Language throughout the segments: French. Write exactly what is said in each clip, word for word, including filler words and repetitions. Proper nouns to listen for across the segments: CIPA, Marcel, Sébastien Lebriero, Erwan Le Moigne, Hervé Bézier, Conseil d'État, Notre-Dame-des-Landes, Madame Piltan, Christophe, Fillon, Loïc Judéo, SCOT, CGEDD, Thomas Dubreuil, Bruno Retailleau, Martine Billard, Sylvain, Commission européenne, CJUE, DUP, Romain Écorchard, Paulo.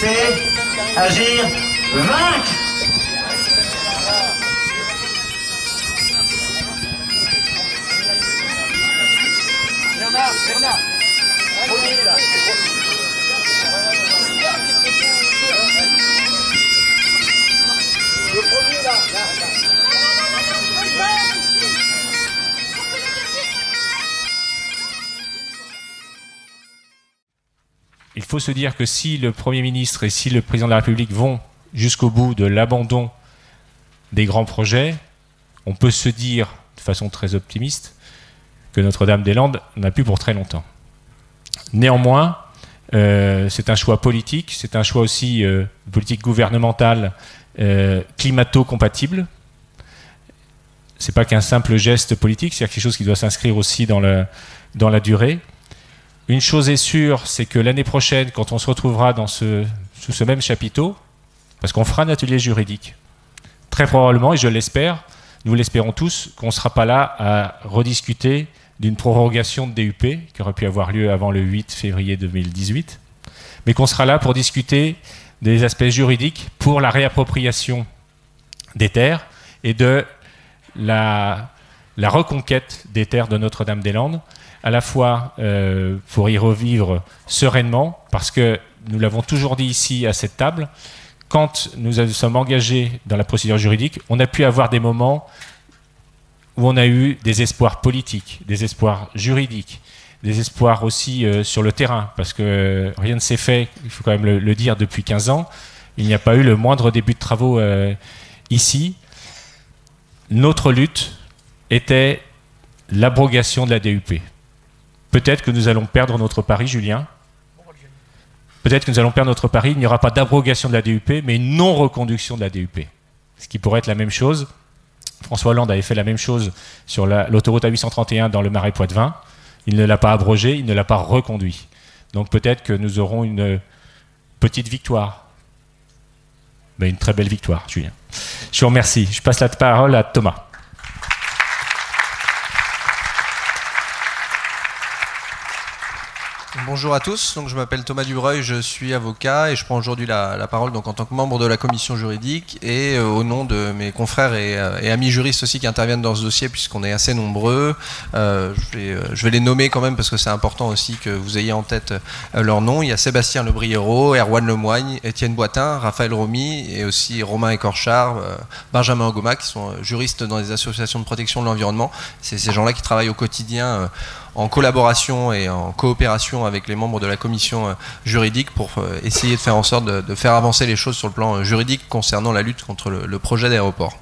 laisser agir, vaincre. Bernard, Bernard, premier là. Le premier là, là, là. Il faut se dire que si le Premier ministre et si le Président de la République vont jusqu'au bout de l'abandon des grands projets, on peut se dire, de façon très optimiste, que Notre-Dame-des-Landes n'a plus pour très longtemps. Néanmoins, euh, c'est un choix politique, c'est un choix aussi euh, politique gouvernementale, euh, climato-compatible. Ce n'est pas qu'un simple geste politique, c'est-à-dire quelque chose qui doit s'inscrire aussi dans, le, dans la durée. Une chose est sûre, c'est que l'année prochaine, quand on se retrouvera dans ce, sous ce même chapiteau, parce qu'on fera un atelier juridique, très probablement, et je l'espère, nous l'espérons tous, qu'on ne sera pas là à rediscuter d'une prorogation de D U P, qui aurait pu avoir lieu avant le huit février deux mille dix-huit, mais qu'on sera là pour discuter des aspects juridiques pour la réappropriation des terres et de la, la reconquête des terres de Notre-Dame-des-Landes, à la fois euh, pour y revivre sereinement, parce que nous l'avons toujours dit ici à cette table, quand nous nous sommes engagés dans la procédure juridique, on a pu avoir des moments où on a eu des espoirs politiques, des espoirs juridiques, des espoirs aussi euh, sur le terrain, parce que euh, rien ne s'est fait, il faut quand même le, le dire, depuis quinze ans, il n'y a pas eu le moindre début de travaux euh, ici. Notre lutte était l'abrogation de la D U P. Peut-être que nous allons perdre notre pari, Julien. Peut-être que nous allons perdre notre pari. Il n'y aura pas d'abrogation de la D U P, mais une non-reconduction de la D U P. Ce qui pourrait être la même chose. François Hollande avait fait la même chose sur l'autoroute A huit cent trente et un dans le Marais Poitevin. Il ne l'a pas abrogée, il ne l'a pas reconduit. Donc peut-être que nous aurons une petite victoire. Mais une très belle victoire, Julien. Je vous remercie. Je passe la parole à Thomas. Bonjour à tous, donc je m'appelle Thomas Dubreuil, je suis avocat et je prends aujourd'hui la, la parole donc en tant que membre de la commission juridique et euh, au nom de mes confrères et, euh, et amis juristes aussi qui interviennent dans ce dossier puisqu'on est assez nombreux. Euh, je, vais, euh, je vais les nommer quand même parce que c'est important aussi que vous ayez en tête euh, leur nom. Il y a Sébastien Lebriero, Erwan Le Moigne, Étienne Boitin, Raphaël Romy et aussi Romain Écorchard, euh, Benjamin Ogoma qui sont euh, juristes dans les associations de protection de l'environnement. C'est ces gens-là qui travaillent au quotidien euh, en collaboration et en coopération avec les membres de la commission juridique pour essayer de faire en sorte de, de faire avancer les choses sur le plan juridique concernant la lutte contre le, le projet d'aéroport.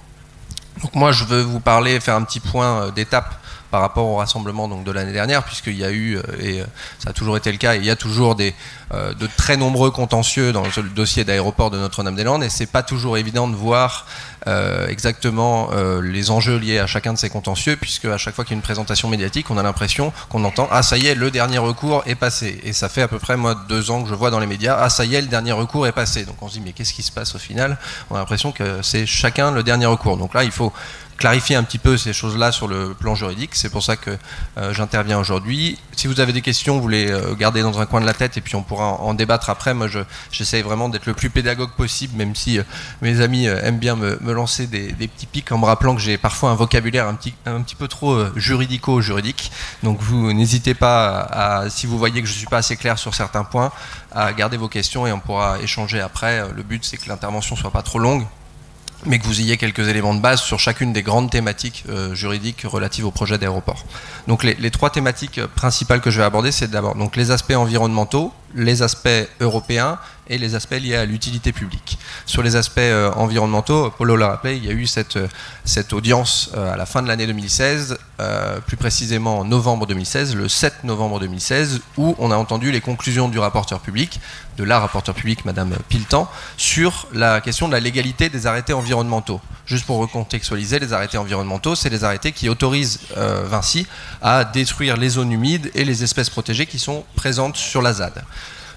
Donc moi je veux vous parler, faire un petit point d'étape par rapport au rassemblement donc, de l'année dernière, puisqu'il y a eu, et ça a toujours été le cas, et il y a toujours des, euh, de très nombreux contentieux dans le dossier d'aéroport de Notre-Dame-des-Landes, et c'est pas toujours évident de voir euh, exactement euh, les enjeux liés à chacun de ces contentieux, puisque à chaque fois qu'il y a une présentation médiatique, on a l'impression qu'on entend « Ah ça y est, le dernier recours est passé ». Et ça fait à peu près, moi, deux ans que je vois dans les médias « Ah ça y est, le dernier recours est passé ». Donc on se dit « Mais qu'est-ce qui se passe au final ?» On a l'impression que c'est chacun le dernier recours. Donc là, il faut clarifier un petit peu ces choses-là sur le plan juridique, c'est pour ça que euh, j'interviens aujourd'hui. Si vous avez des questions, vous les euh, gardez dans un coin de la tête et puis on pourra en, en débattre après. Moi, je, j'essaye vraiment d'être le plus pédagogue possible, même si euh, mes amis euh, aiment bien me, me lancer des, des petits pics en me rappelant que j'ai parfois un vocabulaire un petit, un petit peu trop euh, juridico-juridique. Donc vous n'hésitez pas, à, à, si vous voyez que je ne suis pas assez clair sur certains points, à garder vos questions et on pourra échanger après. Le but, c'est que l'intervention ne soit pas trop longue, mais que vous ayez quelques éléments de base sur chacune des grandes thématiques euh, juridiques relatives au projet d'aéroport. Donc les, les trois thématiques principales que je vais aborder, c'est d'abord donc les aspects environnementaux, les aspects européens et les aspects liés à l'utilité publique. Sur les aspects euh, environnementaux, Paulo l'a rappelé, il y a eu cette, cette audience euh, à la fin de l'année deux mille seize, euh, plus précisément en novembre deux mille seize, le sept novembre deux mille seize, où on a entendu les conclusions du rapporteur public, de la rapporteure publique, Madame Piltan, sur la question de la légalité des arrêtés environnementaux. Juste pour recontextualiser, les arrêtés environnementaux, c'est les arrêtés qui autorisent euh, Vinci à détruire les zones humides et les espèces protégées qui sont présentes sur la Z A D.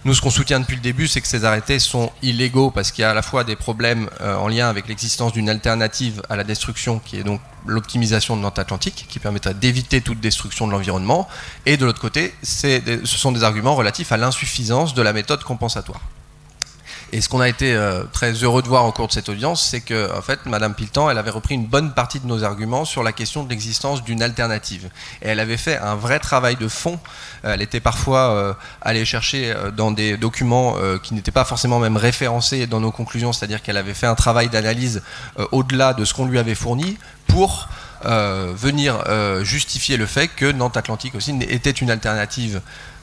Nous, ce qu'on soutient depuis le début, c'est que ces arrêtés sont illégaux parce qu'il y a à la fois des problèmes euh, en lien avec l'existence d'une alternative à la destruction, qui est donc l'optimisation de Nantes Atlantique, qui permettrait d'éviter toute destruction de l'environnement, et de l'autre côté, c'est des, ce sont des arguments relatifs à l'insuffisance de la méthode compensatoire. Et ce qu'on a été euh, très heureux de voir au cours de cette audience, c'est que, en fait, Madame Piltan, elle avait repris une bonne partie de nos arguments sur la question de l'existence d'une alternative. Et elle avait fait un vrai travail de fond. Elle était parfois euh, allée chercher dans des documents euh, qui n'étaient pas forcément même référencés dans nos conclusions, c'est-à-dire qu'elle avait fait un travail d'analyse euh, au-delà de ce qu'on lui avait fourni pour euh, venir euh, justifier le fait que Nantes Atlantique aussi était une alternative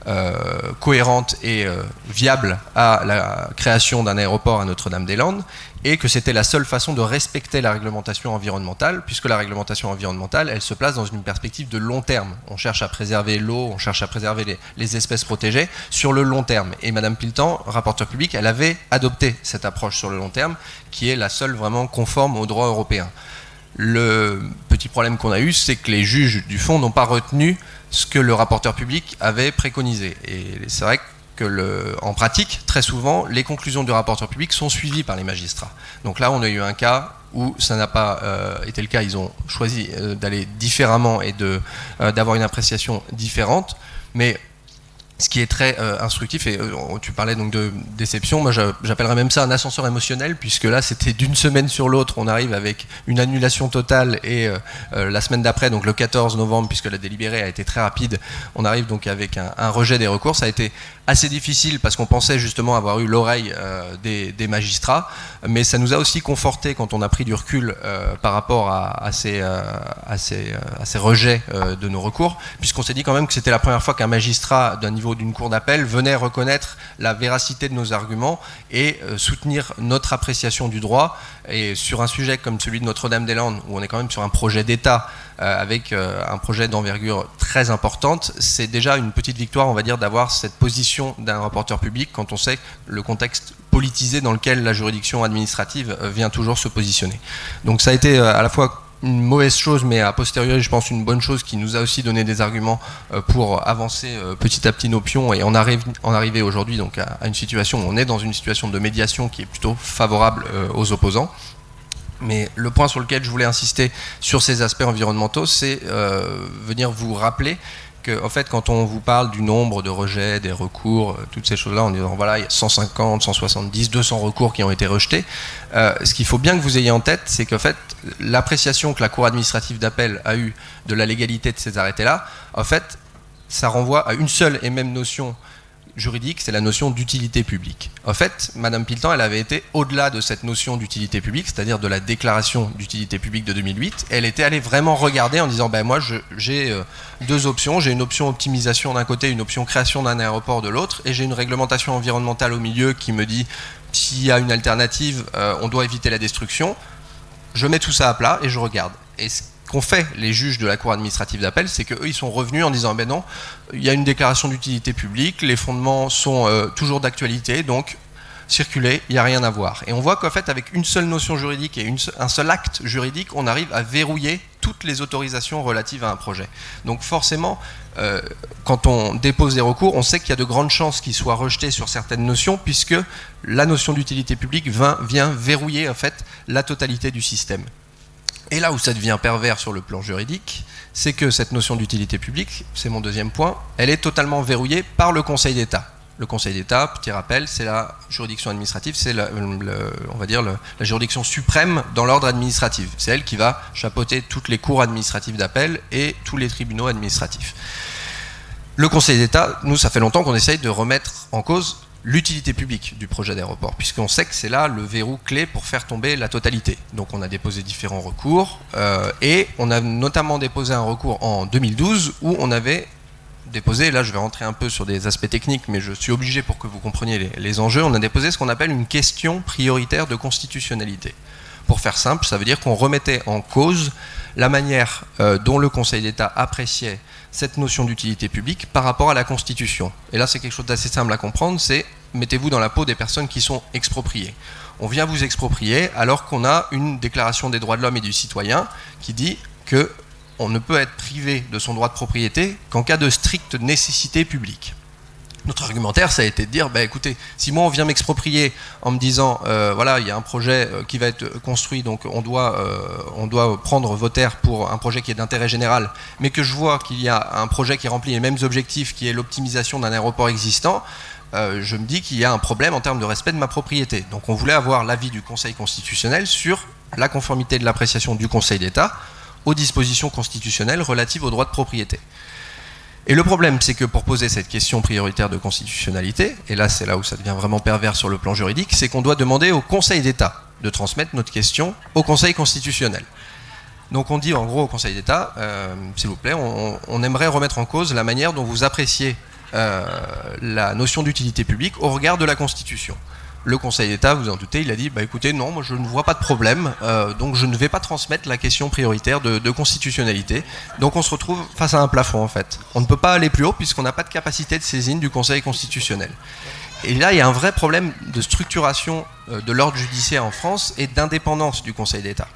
Euh, cohérente et euh, viable à la création d'un aéroport à Notre-Dame-des-Landes, et que c'était la seule façon de respecter la réglementation environnementale, puisque la réglementation environnementale, elle se place dans une perspective de long terme. On cherche à préserver l'eau, on cherche à préserver les, les espèces protégées sur le long terme. Et Madame Piltan, rapporteure publique, elle avait adopté cette approche sur le long terme, qui est la seule vraiment conforme au droit européen. Le petit problème qu'on a eu, c'est que les juges du fond n'ont pas retenu ce que le rapporteur public avait préconisé. Et c'est vrai que, le, en pratique, très souvent, les conclusions du rapporteur public sont suivies par les magistrats. Donc là, on a eu un cas où ça n'a pas euh, été le cas. Ils ont choisi euh, d'aller différemment et de, euh, d'avoir une appréciation différente. Mais ce qui est très euh, instructif, et euh, tu parlais donc de déception, moi j'appellerais même ça un ascenseur émotionnel, puisque là c'était d'une semaine sur l'autre, on arrive avec une annulation totale, et euh, la semaine d'après, donc le quatorze novembre, puisque la délibérée a été très rapide, on arrive donc avec un, un rejet des recours. Ça a été assez difficile parce qu'on pensait justement avoir eu l'oreille euh, des, des magistrats, mais ça nous a aussi conforté quand on a pris du recul euh, par rapport à, à, ces, euh, à, ces, euh, à ces rejets euh, de nos recours, puisqu'on s'est dit quand même que c'était la première fois qu'un magistrat d'un niveau d'une cour d'appel venait reconnaître la véracité de nos arguments et soutenir notre appréciation du droit. Et sur un sujet comme celui de Notre-Dame-des-Landes, où on est quand même sur un projet d'État euh, avec euh, un projet d'envergure très importante, c'est déjà une petite victoire, on va dire, d'avoir cette position d'un rapporteur public quand on sait le contexte politisé dans lequel la juridiction administrative euh, vient toujours se positionner. Donc ça a été euh, à la fois une mauvaise chose, mais a posteriori, je pense, une bonne chose qui nous a aussi donné des arguments pour avancer petit à petit nos pions, et en arrive, en arriver aujourd'hui donc à une situation où on est dans une situation de médiation qui est plutôt favorable aux opposants. Mais le point sur lequel je voulais insister sur ces aspects environnementaux, c'est euh, venir vous rappeler que, en fait, quand on vous parle du nombre de rejets, des recours, toutes ces choses-là, en disant voilà, il y a cent cinquante, cent soixante-dix, deux cents recours qui ont été rejetés, euh, ce qu'il faut bien que vous ayez en tête, c'est qu'en fait, l'appréciation que la Cour administrative d'appel a eue de la légalité de ces arrêtés-là, en fait, ça renvoie à une seule et même notion juridique, c'est la notion d'utilité publique. En fait, Madame Piltan, elle avait été au-delà de cette notion d'utilité publique, c'est-à-dire de la déclaration d'utilité publique de deux mille huit. Elle était allée vraiment regarder en disant, ben moi, j'ai deux options. J'ai une option optimisation d'un côté, une option création d'un aéroport de l'autre, et j'ai une réglementation environnementale au milieu qui me dit, s'il y a une alternative, euh, on doit éviter la destruction. Je mets tout ça à plat et je regarde. Et ce qu'ont fait les juges de la Cour administrative d'appel, c'est qu'eux, ils sont revenus en disant « ben non, il y a une déclaration d'utilité publique, les fondements sont euh, toujours d'actualité, donc circuler, il n'y a rien à voir ». Et on voit qu'en fait, avec une seule notion juridique et une, un seul acte juridique, on arrive à verrouiller toutes les autorisations relatives à un projet. Donc forcément, euh, quand on dépose des recours, on sait qu'il y a de grandes chances qu'ils soient rejetés sur certaines notions, puisque la notion d'utilité publique vient, vient verrouiller en fait la totalité du système. Et là où ça devient pervers sur le plan juridique, c'est que cette notion d'utilité publique, c'est mon deuxième point, elle est totalement verrouillée par le Conseil d'État. Le Conseil d'État, petit rappel, c'est la juridiction administrative, c'est la, le, on va dire le, la juridiction suprême dans l'ordre administratif. C'est elle qui va chapeauter toutes les cours administratives d'appel et tous les tribunaux administratifs. Le Conseil d'État, nous, ça fait longtemps qu'on essaye de remettre en cause l'utilité publique du projet d'aéroport, puisqu'on sait que c'est là le verrou clé pour faire tomber la totalité. Donc on a déposé différents recours, euh, et on a notamment déposé un recours en deux mille douze où on avait déposé, là je vais rentrer un peu sur des aspects techniques, mais je suis obligé pour que vous compreniez les, les enjeux, on a déposé ce qu'on appelle une question prioritaire de constitutionnalité. Pour faire simple, ça veut dire qu'on remettait en cause la manière euh, dont le Conseil d'État appréciait cette notion d'utilité publique par rapport à la Constitution. Et là, c'est quelque chose d'assez simple à comprendre, c'est mettez-vous dans la peau des personnes qui sont expropriées. On vient vous exproprier alors qu'on a une déclaration des droits de l'homme et du citoyen qui dit que on ne peut être privé de son droit de propriété qu'en cas de stricte nécessité publique. Notre argumentaire, ça a été de dire, bah, écoutez, si moi on vient m'exproprier en me disant, euh, voilà, il y a un projet qui va être construit, donc on doit, euh, on doit prendre vos terres pour un projet qui est d'intérêt général, mais que je vois qu'il y a un projet qui remplit les mêmes objectifs, qui est l'optimisation d'un aéroport existant, euh, je me dis qu'il y a un problème en termes de respect de ma propriété. Donc on voulait avoir l'avis du Conseil constitutionnel sur la conformité de l'appréciation du Conseil d'État aux dispositions constitutionnelles relatives aux droits de propriété. Et le problème, c'est que pour poser cette question prioritaire de constitutionnalité, et là c'est là où ça devient vraiment pervers sur le plan juridique, c'est qu'on doit demander au Conseil d'État de transmettre notre question au Conseil constitutionnel. Donc on dit en gros au Conseil d'État, euh, s'il vous plaît, on, on aimerait remettre en cause la manière dont vous appréciez euh, la notion d'utilité publique au regard de la Constitution. Le Conseil d'État, vous en doutez, il a dit, bah écoutez, non, moi je ne vois pas de problème, euh, donc je ne vais pas transmettre la question prioritaire de, de constitutionnalité. Donc on se retrouve face à un plafond en fait. On ne peut pas aller plus haut puisqu'on n'a pas de capacité de saisine du Conseil constitutionnel. Et là, il y a un vrai problème de structuration de l'ordre judiciaire en France et d'indépendance du Conseil d'État.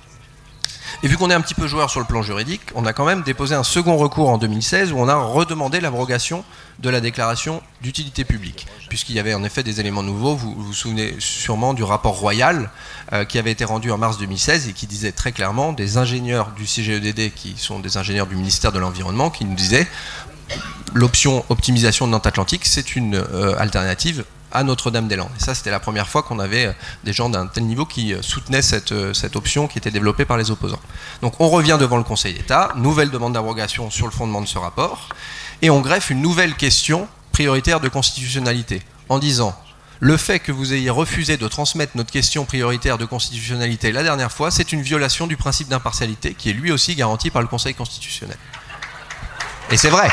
Et vu qu'on est un petit peu joueur sur le plan juridique, on a quand même déposé un second recours en deux mille seize où on a redemandé l'abrogation de la déclaration d'utilité publique, puisqu'il y avait en effet des éléments nouveaux. Vous vous souvenez sûrement du rapport royal euh, qui avait été rendu en mars deux mille seize et qui disait très clairement, des ingénieurs du C G E D D qui sont des ingénieurs du ministère de l'Environnement, qui nous disaient l'option optimisation de Nantes Atlantique, c'est une euh, alternative à Notre-Dame-des-Landes. Et ça, c'était la première fois qu'on avait des gens d'un tel niveau qui soutenaient cette, cette option qui était développée par les opposants. Donc on revient devant le Conseil d'État, nouvelle demande d'abrogation sur le fondement de ce rapport, et on greffe une nouvelle question prioritaire de constitutionnalité, en disant le fait que vous ayez refusé de transmettre notre question prioritaire de constitutionnalité la dernière fois, c'est une violation du principe d'impartialité qui est lui aussi garanti par le Conseil constitutionnel. Et c'est vrai.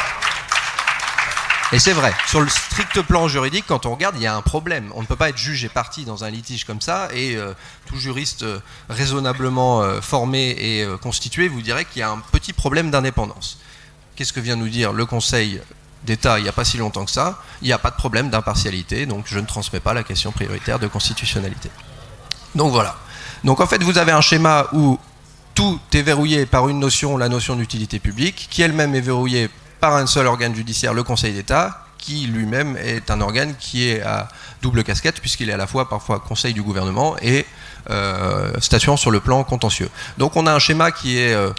Et c'est vrai, sur le strict plan juridique, quand on regarde, il y a un problème. On ne peut pas être juge et partie dans un litige comme ça, et euh, tout juriste euh, raisonnablement euh, formé et euh, constitué vous dirait qu'il y a un petit problème d'indépendance. Qu'est-ce que vient nous dire le Conseil d'État il n'y a pas si longtemps que ça? Il n'y a pas de problème d'impartialité, donc je ne transmets pas la question prioritaire de constitutionnalité. Donc voilà. Donc en fait, vous avez un schéma où tout est verrouillé par une notion, la notion d'utilité publique, qui elle-même est verrouillée par un seul organe judiciaire, le Conseil d'État, qui lui-même est un organe qui est à double casquette, puisqu'il est à la fois parfois conseil du gouvernement et euh, statuant sur le plan contentieux. Donc on a un schéma qui est, euh,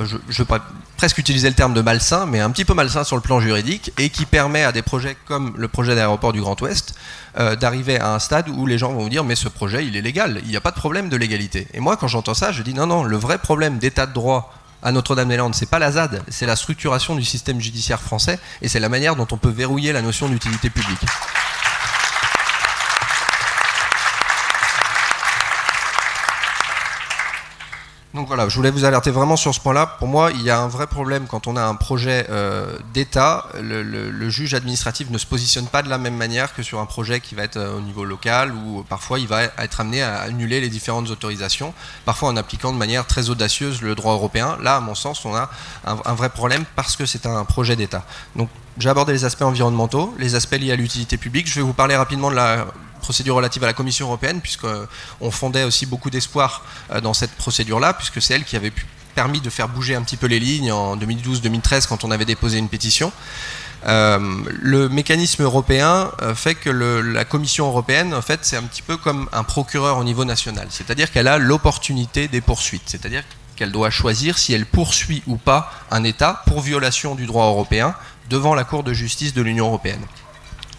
je, je vais presque utiliser le terme de malsain, mais un petit peu malsain sur le plan juridique, et qui permet à des projets comme le projet d'aéroport du Grand Ouest euh, d'arriver à un stade où les gens vont vous dire « mais ce projet, il est légal, il n'y a pas de problème de légalité ». Et moi, quand j'entends ça, je dis « non, non, le vrai problème d'état de droit à Notre-Dame-des-Landes, c'est pas la Z A D, c'est la structuration du système judiciaire français et c'est la manière dont on peut verrouiller la notion d'utilité publique. » Donc voilà, je voulais vous alerter vraiment sur ce point-là. Pour moi, il y a un vrai problème quand on a un projet euh, d'État. Le, le, le juge administratif ne se positionne pas de la même manière que sur un projet qui va être euh, au niveau local, où parfois il va être amené à annuler les différentes autorisations, parfois en appliquant de manière très audacieuse le droit européen. Là, à mon sens, on a un, un vrai problème parce que c'est un projet d'État. Donc j'ai abordé les aspects environnementaux, les aspects liés à l'utilité publique. Je vais vous parler rapidement de la procédure relative à la Commission européenne, puisqu'on fondait aussi beaucoup d'espoir dans cette procédure-là, puisque c'est elle qui avait permis de faire bouger un petit peu les lignes en deux mille douze deux mille treize quand on avait déposé une pétition. Euh, le mécanisme européen fait que le, la Commission européenne, en fait, c'est un petit peu comme un procureur au niveau national, c'est-à-dire qu'elle a l'opportunité des poursuites, c'est-à-dire qu'elle doit choisir si elle poursuit ou pas un État pour violation du droit européen devant la Cour de justice de l'Union européenne.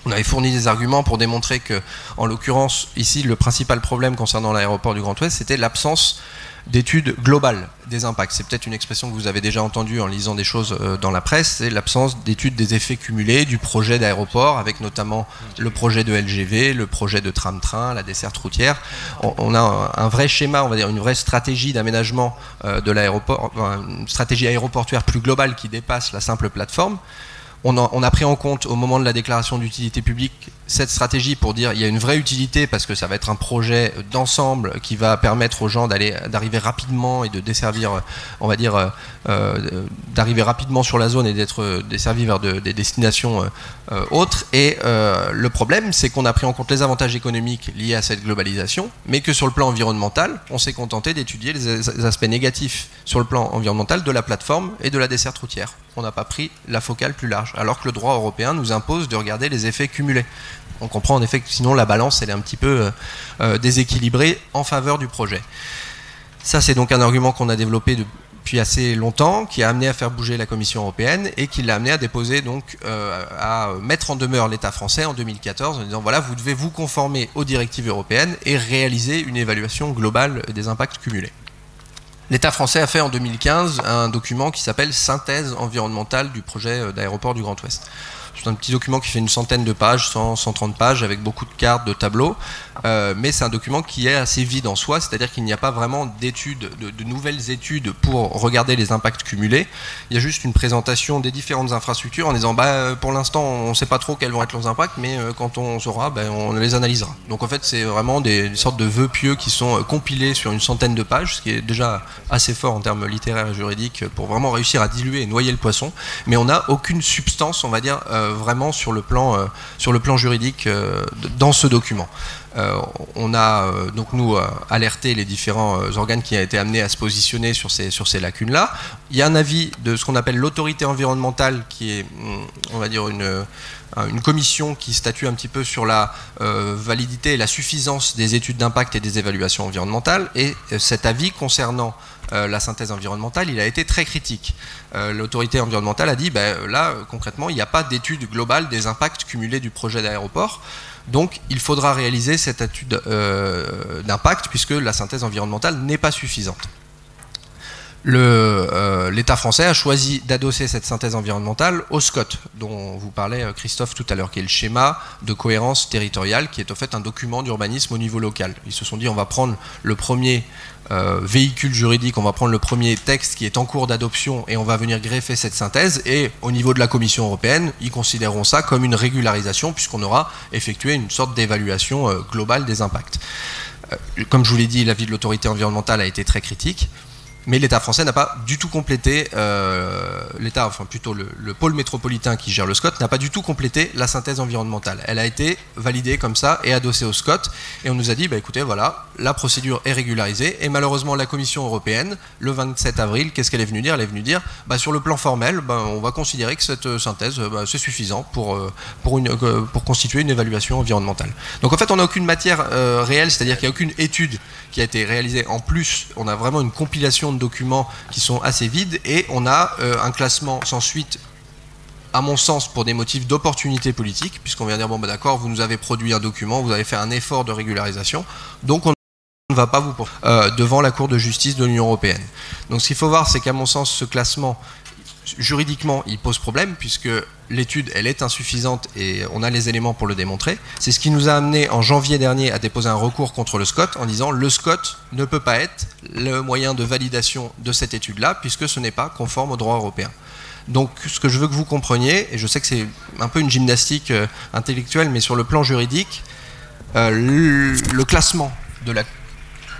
On avait fourni des arguments pour démontrer que, en l'occurrence, ici, le principal problème concernant l'aéroport du Grand Ouest, c'était l'absence d'études globales des impacts. C'est peut-être une expression que vous avez déjà entendue en lisant des choses dans la presse, c'est l'absence d'études des effets cumulés du projet d'aéroport, avec notamment le projet de L G V, le projet de tram-train, la desserte routière. On a un vrai schéma, on va dire une vraie stratégie d'aménagement de l'aéroport, une stratégie aéroportuaire plus globale qui dépasse la simple plateforme. On a pris en compte au moment de la déclaration d'utilité publique cette stratégie pour dire il y a une vraie utilité parce que ça va être un projet d'ensemble qui va permettre aux gens d'aller d'arriver rapidement et de desservir, on va dire, euh, d'arriver rapidement sur la zone et d'être desservi vers de, des destinations euh, autres. Et euh, le problème, c'est qu'on a pris en compte les avantages économiques liés à cette globalisation, mais que sur le plan environnemental, on s'est contenté d'étudier les aspects négatifs sur le plan environnemental de la plateforme et de la desserte routière. On n'a pas pris la focale plus large, alors que le droit européen nous impose de regarder les effets cumulés. On comprend en effet que sinon la balance elle est un petit peu euh, déséquilibrée en faveur du projet. Ça c'est donc un argument qu'on a développé de, depuis assez longtemps, qui a amené à faire bouger la Commission européenne et qui l'a amené à déposer, donc euh, à mettre en demeure l'État français en deux mille quatorze en disant voilà, vous devez vous conformer aux directives européennes et réaliser une évaluation globale des impacts cumulés. L'État français a fait en deux mille quinze un document qui s'appelle Synthèse environnementale du projet d'aéroport du Grand Ouest. C'est un petit document qui fait une centaine de pages, cent, cent trente pages, avec beaucoup de cartes, de tableaux, euh, mais c'est un document qui est assez vide en soi, c'est-à-dire qu'il n'y a pas vraiment d'études, de, de nouvelles études pour regarder les impacts cumulés. Il y a juste une présentation des différentes infrastructures en disant bah, pour l'instant on ne sait pas trop quels vont être leurs impacts, mais euh, quand on saura, bah, on les analysera. Donc en fait c'est vraiment des, des sortes de vœux pieux qui sont compilés sur une centaine de pages, ce qui est déjà assez fort en termes littéraires et juridiques pour vraiment réussir à diluer et noyer le poisson, mais on n'a aucune substance, on va dire, euh, vraiment sur le plan, euh, sur le plan juridique euh, dans ce document. Euh, on a euh, donc nous euh, alerté les différents euh, organes qui ont été amenés à se positionner sur ces, sur ces lacunes-là. Il y a un avis de ce qu'on appelle l'autorité environnementale qui est, on va dire, une, une commission qui statue un petit peu sur la euh, validité et la suffisance des études d'impact et des évaluations environnementales, et cet avis concernant Euh, la synthèse environnementale, il a été très critique. Euh, l'autorité environnementale a dit, ben, là, concrètement, il n'y a pas d'étude globale des impacts cumulés du projet d'aéroport, donc il faudra réaliser cette étude euh, d'impact, puisque la synthèse environnementale n'est pas suffisante. L'État euh, français a choisi d'adosser cette synthèse environnementale au S C O T, dont vous parlait euh, Christophe tout à l'heure, qui est le schéma de cohérence territoriale, qui est en fait un document d'urbanisme au niveau local. Ils se sont dit, on va prendre le premier euh, véhicule juridique, on va prendre le premier texte qui est en cours d'adoption et on va venir greffer cette synthèse, et au niveau de la Commission européenne, ils considéreront ça comme une régularisation, puisqu'on aura effectué une sorte d'évaluation euh, globale des impacts. Euh, comme je vous l'ai dit, l'avis de l'autorité environnementale a été très critique. Mais l'État français n'a pas du tout complété, euh, l'État, enfin plutôt le, le pôle métropolitain qui gère le S C O T, n'a pas du tout complété la synthèse environnementale. Elle a été validée comme ça et adossée au S C O T, et on nous a dit, bah, écoutez, voilà, la procédure est régularisée, et malheureusement la Commission européenne, le vingt-sept avril, qu'est-ce qu'elle est venue dire? Elle est venue dire, bah, sur le plan formel, bah, on va considérer que cette synthèse, bah, c'est suffisant pour, pour, une, pour constituer une évaluation environnementale. Donc en fait, on n'a aucune matière euh, réelle, c'est-à-dire qu'il n'y a aucune étude qui a été réalisée. En plus, on a vraiment une compilation de de documents qui sont assez vides, et on a euh, un classement sans suite, à mon sens, pour des motifs d'opportunité politique, puisqu'on vient dire, bon ben d'accord, vous nous avez produit un document, vous avez fait un effort de régularisation, donc on ne va pas vous poursuivre euh, devant la Cour de justice de l'Union européenne. Donc ce qu'il faut voir, c'est qu'à mon sens, ce classement, juridiquement, il pose problème, puisque l'étude, elle est insuffisante et on a les éléments pour le démontrer. C'est ce qui nous a amené en janvier dernier à déposer un recours contre le S C O T en disant le S C O T ne peut pas être le moyen de validation de cette étude-là, puisque ce n'est pas conforme au droit européen. Donc ce que je veux que vous compreniez, et je sais que c'est un peu une gymnastique intellectuelle, mais sur le plan juridique, euh, le classement de la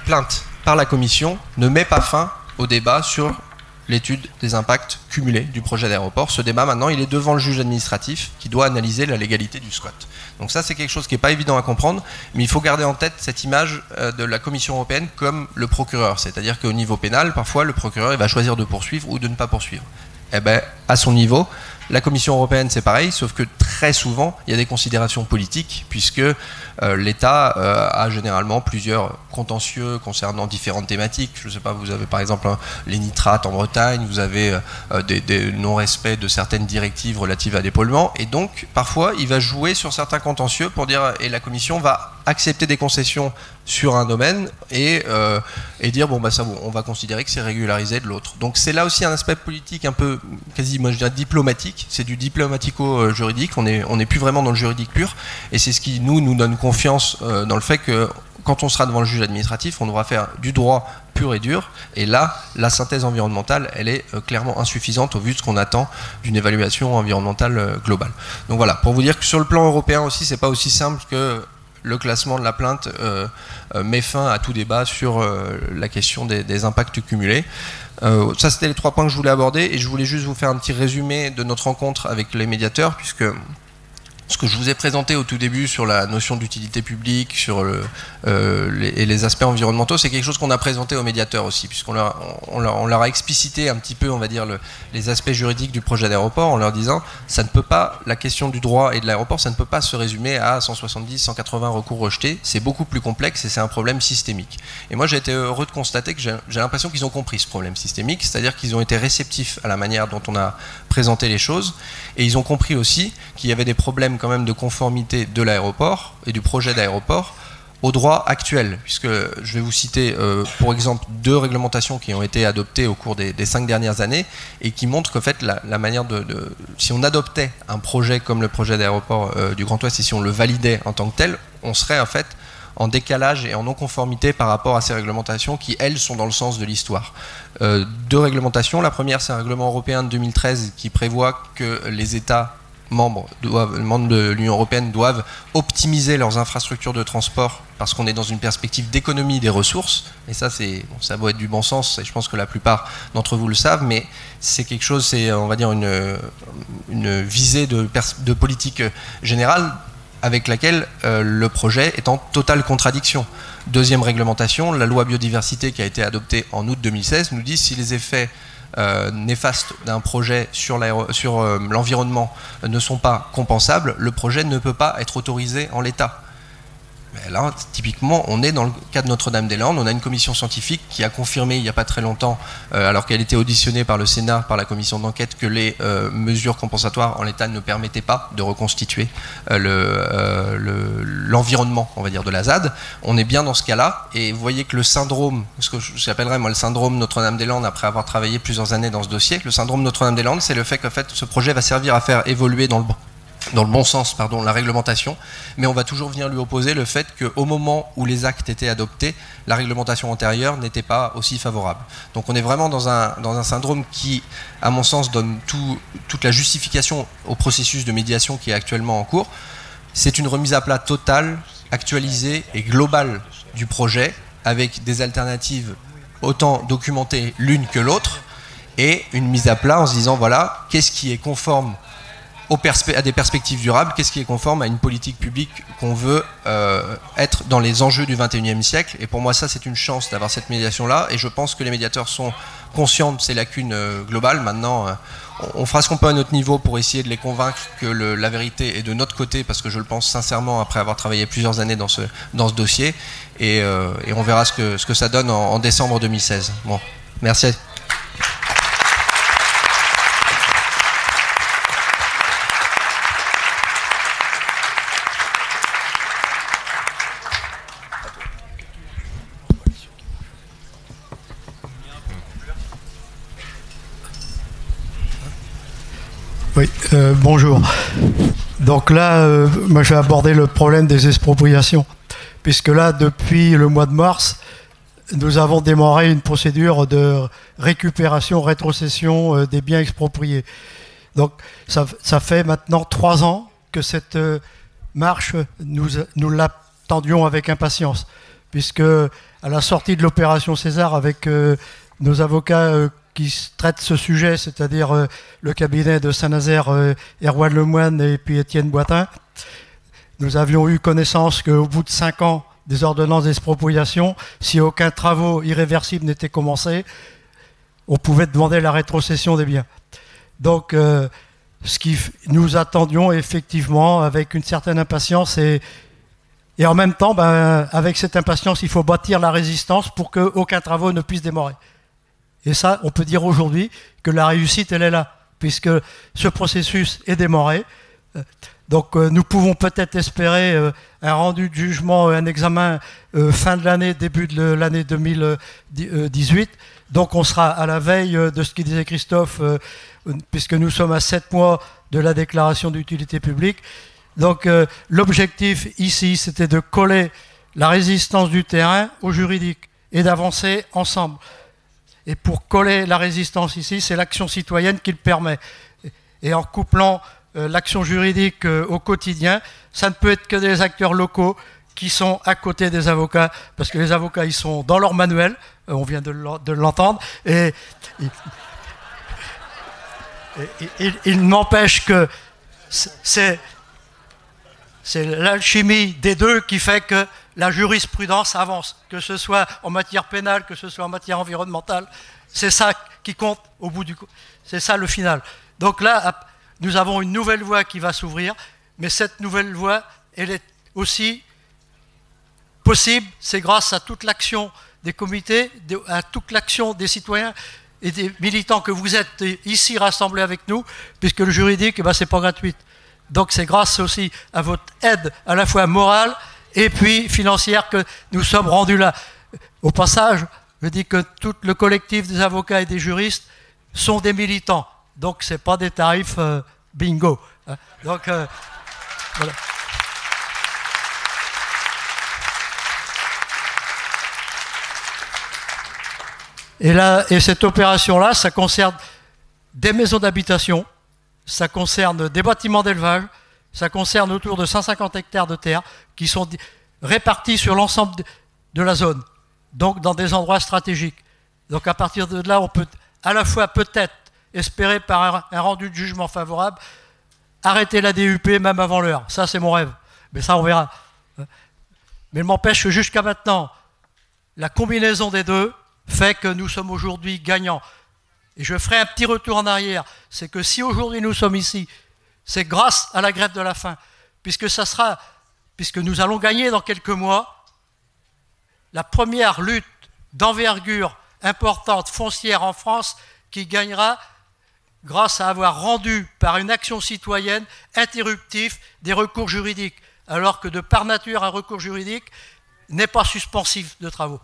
plainte par la Commission ne met pas fin au débat sur l'étude des impacts cumulés du projet d'aéroport. Ce débat, maintenant, il est devant le juge administratif qui doit analyser la légalité du S C O T. Donc ça, c'est quelque chose qui n'est pas évident à comprendre, mais il faut garder en tête cette image de la Commission européenne comme le procureur. C'est-à-dire qu'au niveau pénal, parfois, le procureur il va choisir de poursuivre ou de ne pas poursuivre. Eh bien, à son niveau, la Commission européenne, c'est pareil, sauf que très souvent, il y a des considérations politiques, puisque euh, l'État euh, a généralement plusieurs contentieux concernant différentes thématiques. Je ne sais pas, vous avez par exemple hein, les nitrates en Bretagne, vous avez euh, des, des non-respects de certaines directives relatives à des polluants, et donc, parfois, il va jouer sur certains contentieux pour dire, et la Commission va accepter des concessions sur un domaine et, euh, et dire, bon, bah, ça, on va considérer que c'est régularisé de l'autre. Donc, c'est là aussi un aspect politique un peu, quasi, moi je dirais, diplomatique. C'est du diplomatico-juridique, on n'est on est plus vraiment dans le juridique pur, et c'est ce qui nous, nous donne confiance euh, dans le fait que quand on sera devant le juge administratif, on devra faire du droit pur et dur, et là, la synthèse environnementale, elle est euh, clairement insuffisante au vu de ce qu'on attend d'une évaluation environnementale euh, globale. Donc voilà, pour vous dire que sur le plan européen aussi, c'est pas aussi simple que le classement de la plainte euh, euh, met fin à tout débat sur euh, la question des, des impacts cumulés. Euh, ça, c'était les trois points que je voulais aborder, et je voulais juste vous faire un petit résumé de notre rencontre avec les médiateurs, puisque ce que je vous ai présenté au tout début sur la notion d'utilité publique sur le, euh, les, et les aspects environnementaux, c'est quelque chose qu'on a présenté aux médiateurs aussi, puisqu'on leur, on leur, on leur a explicité un petit peu, on va dire, le, les aspects juridiques du projet d'aéroport en leur disant ça ne peut pas, la question du droit et de l'aéroport, ça ne peut pas se résumer à cent soixante-dix, cent quatre-vingts recours rejetés, c'est beaucoup plus complexe et c'est un problème systémique. Et moi j'ai été heureux de constater que j'ai l'impression qu'ils ont compris ce problème systémique, c'est-à-dire qu'ils ont été réceptifs à la manière dont on a présenté les choses, et ils ont compris aussi qu'il y avait des problèmes quand même de conformité de l'aéroport et du projet d'aéroport au droit actuel, puisque je vais vous citer euh, pour exemple deux réglementations qui ont été adoptées au cours des, des cinq dernières années et qui montrent qu'en fait la, la manière de, de... si on adoptait un projet comme le projet d'aéroport euh, du Grand Ouest et si on le validait en tant que tel, on serait en fait en décalage et en non-conformité par rapport à ces réglementations qui, elles, sont dans le sens de l'histoire. Euh, deux réglementations, la première c'est un règlement européen de deux mille treize qui prévoit que les États membres, doivent, membres de l'Union européenne doivent optimiser leurs infrastructures de transport parce qu'on est dans une perspective d'économie des ressources, et ça c'est, bon, ça doit être du bon sens et je pense que la plupart d'entre vous le savent, mais c'est quelque chose, c'est on va dire une, une visée de, de politique générale avec laquelle euh, le projet est en totale contradiction. Deuxième réglementation, la loi biodiversité qui a été adoptée en août deux mille seize nous dit si les effets Euh, néfastes d'un projet sur l'environnement euh, ne sont pas compensables, le projet ne peut pas être autorisé en l'état. Mais là, typiquement, on est dans le cas de Notre-Dame-des-Landes, on a une commission scientifique qui a confirmé il n'y a pas très longtemps, euh, alors qu'elle était auditionnée par le Sénat, par la commission d'enquête, que les euh, mesures compensatoires en l'état ne permettaient pas de reconstituer euh, le, euh, l'environnement, on va dire, de la Z A D. On est bien dans ce cas-là, et vous voyez que le syndrome, ce que j'appellerais moi le syndrome Notre-Dame-des-Landes, après avoir travaillé plusieurs années dans ce dossier, le syndrome Notre-Dame-des-Landes, c'est le fait qu'en fait, ce projet va servir à faire évoluer dans le bon. dans le bon sens, pardon, la réglementation, mais on va toujours venir lui opposer le fait qu'au moment où les actes étaient adoptés, la réglementation antérieure n'était pas aussi favorable. Donc on est vraiment dans un, dans un syndrome qui, à mon sens, donne tout, toute la justification au processus de médiation qui est actuellement en cours. C'est une remise à plat totale, actualisée et globale du projet, avec des alternatives autant documentées l'une que l'autre, et une mise à plat en se disant, voilà, qu'est-ce qui est conforme à des perspectives durables, qu'est-ce qui est conforme à une politique publique qu'on veut euh, être dans les enjeux du vingt et unième siècle. Et pour moi, ça, c'est une chance d'avoir cette médiation-là. Et je pense que les médiateurs sont conscients de ces lacunes euh, globales. Maintenant, euh, on fera ce qu'on peut à notre niveau pour essayer de les convaincre que le, la vérité est de notre côté, parce que je le pense sincèrement, après avoir travaillé plusieurs années dans ce, dans ce dossier. Et, euh, et on verra ce que, ce que ça donne en, en décembre deux mille seize. Bon, merci. Oui, euh, bonjour. Donc là, euh, moi je vais aborder le problème des expropriations, puisque là, depuis le mois de mars, nous avons démarré une procédure de récupération, rétrocession euh, des biens expropriés. Donc ça, ça fait maintenant trois ans que cette euh, marche, nous, nous l'attendions avec impatience, puisque à la sortie de l'opération César, avec euh, nos avocats euh, qui traite ce sujet, c'est-à-dire euh, le cabinet de Saint-Nazaire, euh, Erwan Le Moigne et puis Étienne Boitin. Nous avions eu connaissance qu'au bout de cinq ans des ordonnances d'expropriation, si aucun travaux irréversibles n'était commencé, on pouvait demander la rétrocession des biens. Donc, euh, ce qui nous attendions effectivement avec une certaine impatience et, et en même temps, ben, avec cette impatience, il faut bâtir la résistance pour qu'aucun travaux ne puisse démarrer. Et ça, on peut dire aujourd'hui que la réussite, elle est là, puisque ce processus est démarré. Donc euh, nous pouvons peut-être espérer euh, un rendu de jugement, un examen euh, fin de l'année, début de l'année deux mille dix-huit. Donc on sera à la veille de ce que disait Christophe, euh, puisque nous sommes à sept mois de la déclaration d'utilité publique. Donc euh, l'objectif ici, c'était de coller la résistance du terrain au juridique et d'avancer ensemble. Et pour coller la résistance ici, c'est l'action citoyenne qui le permet. Et en couplant euh, l'action juridique euh, au quotidien, ça ne peut être que des acteurs locaux qui sont à côté des avocats, parce que les avocats, ils sont dans leur manuel, euh, on vient de l'entendre, et, et, et, et il n'empêche que c'est C'est l'alchimie des deux qui fait que la jurisprudence avance, que ce soit en matière pénale, que ce soit en matière environnementale. C'est ça qui compte au bout du coup. C'est ça le final. Donc là, nous avons une nouvelle voie qui va s'ouvrir, mais cette nouvelle voie, elle est aussi possible, c'est grâce à toute l'action des comités, à toute l'action des citoyens et des militants que vous êtes ici rassemblés avec nous, puisque le juridique, eh ben, c'est pas gratuit. Donc c'est grâce aussi à votre aide, à la fois morale et puis financière, que nous sommes rendus là. Au passage, je dis que tout le collectif des avocats et des juristes sont des militants, donc c'est pas des tarifs euh, bingo. Hein. Donc euh, voilà. Et, là, et cette opération-là, ça concerne des maisons d'habitation, ça concerne des bâtiments d'élevage, ça concerne autour de cent cinquante hectares de terre qui sont répartis sur l'ensemble de la zone, donc dans des endroits stratégiques. Donc à partir de là, on peut à la fois peut-être espérer par un rendu de jugement favorable, arrêter la D U P même avant l'heure. Ça, c'est mon rêve. Mais ça, on verra. Mais il m'empêche que jusqu'à maintenant, la combinaison des deux fait que nous sommes aujourd'hui gagnants. Et je ferai un petit retour en arrière, c'est que si aujourd'hui nous sommes ici, c'est grâce à la grève de la faim, puisque ça sera, puisque nous allons gagner dans quelques mois la première lutte d'envergure importante foncière en France qui gagnera grâce à avoir rendu par une action citoyenne interruptif des recours juridiques, alors que de par nature un recours juridique n'est pas suspensif de travaux.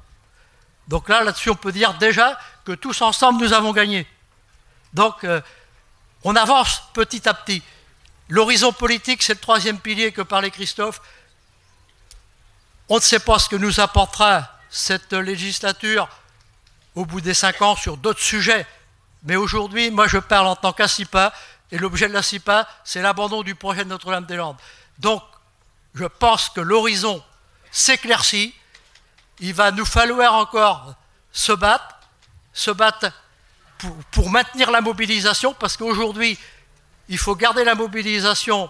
Donc là, là-dessus, on peut dire déjà que tous ensemble, nous avons gagné. Donc, euh, on avance petit à petit. L'horizon politique, c'est le troisième pilier que parlait Christophe. On ne sait pas ce que nous apportera cette législature au bout des cinq ans sur d'autres sujets. Mais aujourd'hui, moi, je parle en tant qu'ACIPA, et l'objet de la C I P A, c'est l'abandon du projet de Notre-Dame-des-Landes. Donc, je pense que l'horizon s'éclaircit. Il va nous falloir encore se battre, se battre pour, pour maintenir la mobilisation, parce qu'aujourd'hui, il faut garder la mobilisation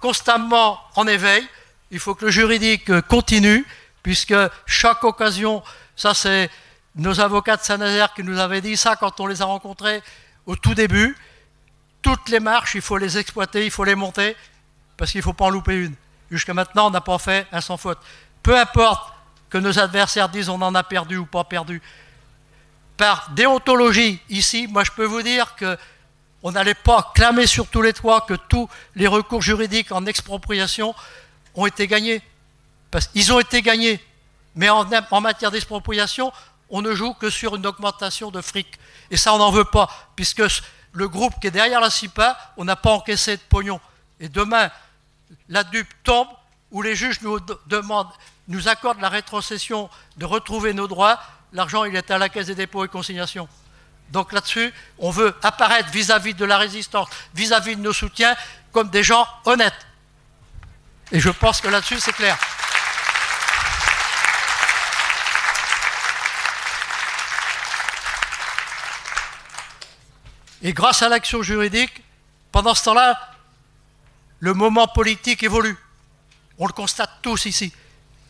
constamment en éveil. Il faut que le juridique continue, puisque chaque occasion, ça c'est nos avocats de Saint-Nazaire qui nous avaient dit ça quand on les a rencontrés au tout début. Toutes les marches, il faut les exploiter, il faut les monter, parce qu'il ne faut pas en louper une. Jusqu'à maintenant, on n'a pas fait un sans faute. Peu importe que nos adversaires disent on en a perdu ou pas perdu. Par déontologie, ici, moi je peux vous dire qu'on n'allait pas clamer sur tous les toits que tous les recours juridiques en expropriation ont été gagnés. Parce qu'ils ont été gagnés. Mais en, en matière d'expropriation, on ne joue que sur une augmentation de fric. Et ça, on n'en veut pas, puisque le groupe qui est derrière la C I P A, on n'a pas encaissé de pognon. Et demain, la D U P tombe, où les juges nous demandent, nous accorde la rétrocession de retrouver nos droits, l'argent il est à la Caisse des dépôts et consignations. Donc là-dessus, on veut apparaître vis-à-vis de la résistance, vis-à-vis de nos soutiens, comme des gens honnêtes. Et je pense que là-dessus, c'est clair. Et grâce à l'action juridique, pendant ce temps-là, le moment politique évolue. On le constate tous ici.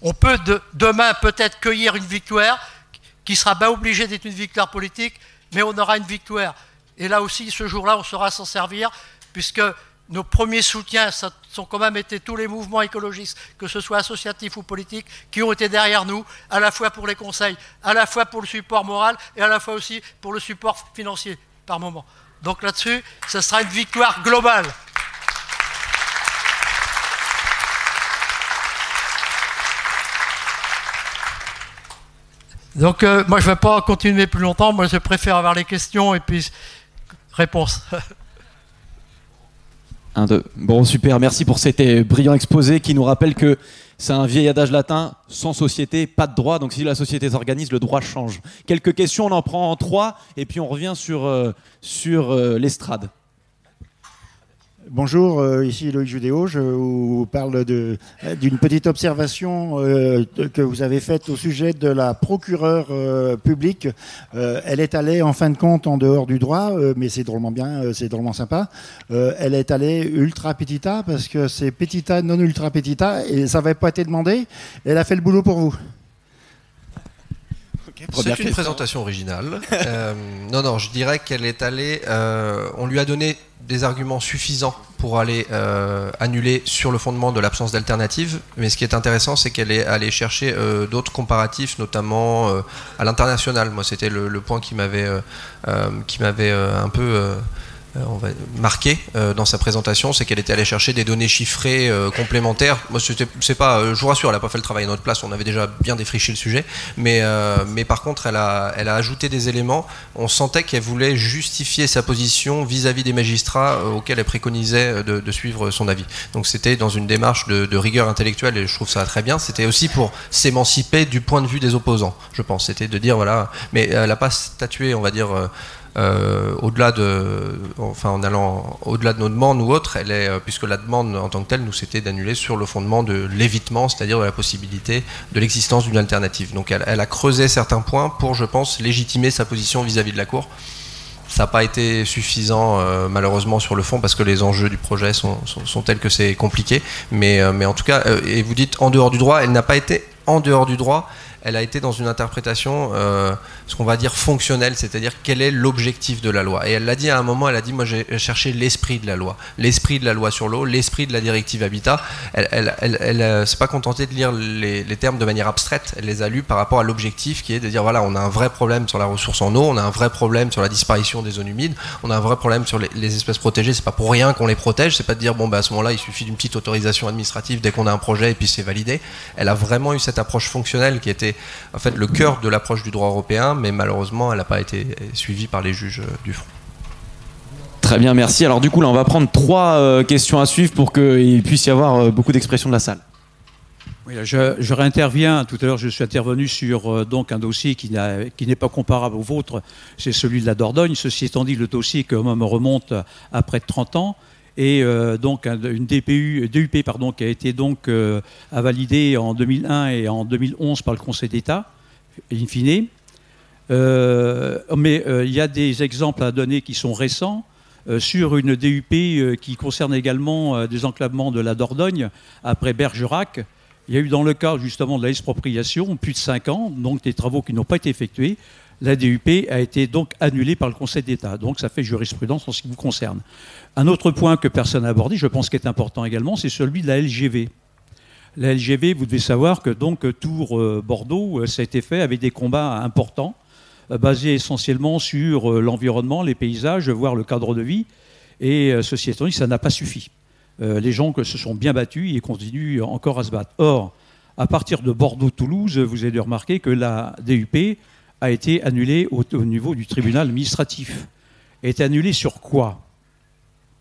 On peut de, demain peut-être cueillir une victoire qui ne sera pas obligée d'être une victoire politique, mais on aura une victoire. Et là aussi, ce jour-là, on saura s'en servir, puisque nos premiers soutiens, ça sont quand même été tous les mouvements écologistes, que ce soit associatifs ou politiques, qui ont été derrière nous, à la fois pour les conseils, à la fois pour le support moral, et à la fois aussi pour le support financier, par moment. Donc là-dessus, ça sera une victoire globale. Donc, euh, moi, je ne vais pas continuer plus longtemps. Moi, je préfère avoir les questions et puis réponses. Un, deux. Bon, super. Merci pour cet brillant exposé qui nous rappelle que c'est un vieil adage latin, sans société, pas de droit. Donc, si la société s'organise, le droit change. Quelques questions, on en prend en trois et puis on revient sur, euh, sur euh, l'estrade. Bonjour, euh, ici Loïc Judéo. Je vous parle de, d'une petite observation euh, de, que vous avez faite au sujet de la procureure euh, publique. Euh, elle est allée, en fin de compte, en dehors du droit, euh, mais c'est drôlement bien, euh, c'est drôlement sympa. Euh, elle est allée ultra petita, parce que c'est petita, non ultra petita, et ça n'avait pas été demandé. Elle a fait le boulot pour vous. C'est une question. Présentation originale. Euh, non, non, je dirais qu'elle est allée... Euh, on lui a donné des arguments suffisants pour aller euh, annuler sur le fondement de l'absence d'alternative. Mais ce qui est intéressant, c'est qu'elle est allée chercher euh, d'autres comparatifs, notamment euh, à l'international. Moi, c'était le, le point qui m'avait euh, qui m'avait euh, un peu... Euh, on va marquer euh, dans sa présentation, c'est qu'elle était allée chercher des données chiffrées euh, complémentaires. Moi, c'est pas, euh, je vous rassure, elle n'a pas fait le travail à notre place. On avait déjà bien défriché le sujet, mais euh, mais par contre, elle a, elle a ajouté des éléments. On sentait qu'elle voulait justifier sa position vis-à-vis des magistrats euh, auxquels elle préconisait de, de suivre son avis. Donc, c'était dans une démarche de, de rigueur intellectuelle, et je trouve ça très bien. C'était aussi pour s'émanciper du point de vue des opposants, je pense. C'était de dire voilà, mais elle n'a pas statué, on va dire. Euh, Euh, au-delà de, enfin en allant au-delà de nos demandes ou autres, elle est, puisque la demande en tant que telle nous c'était d'annuler sur le fondement de l'évitement, c'est-à-dire de la possibilité de l'existence d'une alternative. Donc elle, elle a creusé certains points pour, je pense, légitimer sa position vis-à-vis de la Cour. Ça n'a pas été suffisant euh, malheureusement sur le fond, parce que les enjeux du projet sont, sont, sont tels que c'est compliqué. Mais, euh, mais en tout cas, euh, et vous dites en dehors du droit, elle n'a pas été en dehors du droit. Elle a été dans une interprétation, euh, ce qu'on va dire fonctionnelle, c'est-à-dire quel est l'objectif de la loi. Et elle l'a dit à un moment, elle a dit, moi j'ai cherché l'esprit de la loi, l'esprit de la loi sur l'eau, l'esprit de la directive Habitat. Elle, elle, elle, elle euh, s'est pas contentée de lire les, les termes de manière abstraite, elle les a lus par rapport à l'objectif qui est de dire, voilà, on a un vrai problème sur la ressource en eau, on a un vrai problème sur la disparition des zones humides, on a un vrai problème sur les, les espèces protégées, c'est pas pour rien qu'on les protège, c'est pas de dire, bon, bah, à ce moment-là, il suffit d'une petite autorisation administrative dès qu'on a un projet et puis c'est validé. Elle a vraiment eu cette approche fonctionnelle qui était en fait le cœur de l'approche du droit européen, mais malheureusement elle n'a pas été suivie par les juges du fond. Très bien, merci. Alors du coup là on va prendre trois euh, questions à suivre pour qu'il puisse y avoir euh, beaucoup d'expressions de la salle. Oui, je, je réinterviens. Tout à l'heure je suis intervenu sur euh, donc un dossier qui n'a, qui n'est pas comparable au vôtre, c'est celui de la Dordogne. Ceci étant dit, le dossier que moi me remonte à près de trente ans. Et euh, donc une D P U, D U P pardon, qui a été donc euh, validée en deux mille un et en deux mille onze par le Conseil d'État, in fine. Euh, mais il euh, y a des exemples à donner qui sont récents euh, sur une D U P euh, qui concerne également euh, des enclavements de la Dordogne après Bergerac. Il y a eu dans le cas justement de la expropriation plus de cinq ans, donc des travaux qui n'ont pas été effectués. La D U P a été donc annulée par le Conseil d'État. Donc ça fait jurisprudence en ce qui vous concerne. Un autre point que personne n'a abordé, je pense qui est important également, c'est celui de la L G V. La L G V, vous devez savoir que donc Tours-Bordeaux, ça a été fait avec des combats importants, basés essentiellement sur l'environnement, les paysages, voire le cadre de vie. Et ceci étant dit, ça n'a pas suffi. Les gens se sont bien battus et continuent encore à se battre. Or, à partir de Bordeaux-Toulouse, vous avez dû remarquer que la D U P... a été annulée au, au niveau du tribunal administratif. Est annulée sur quoi?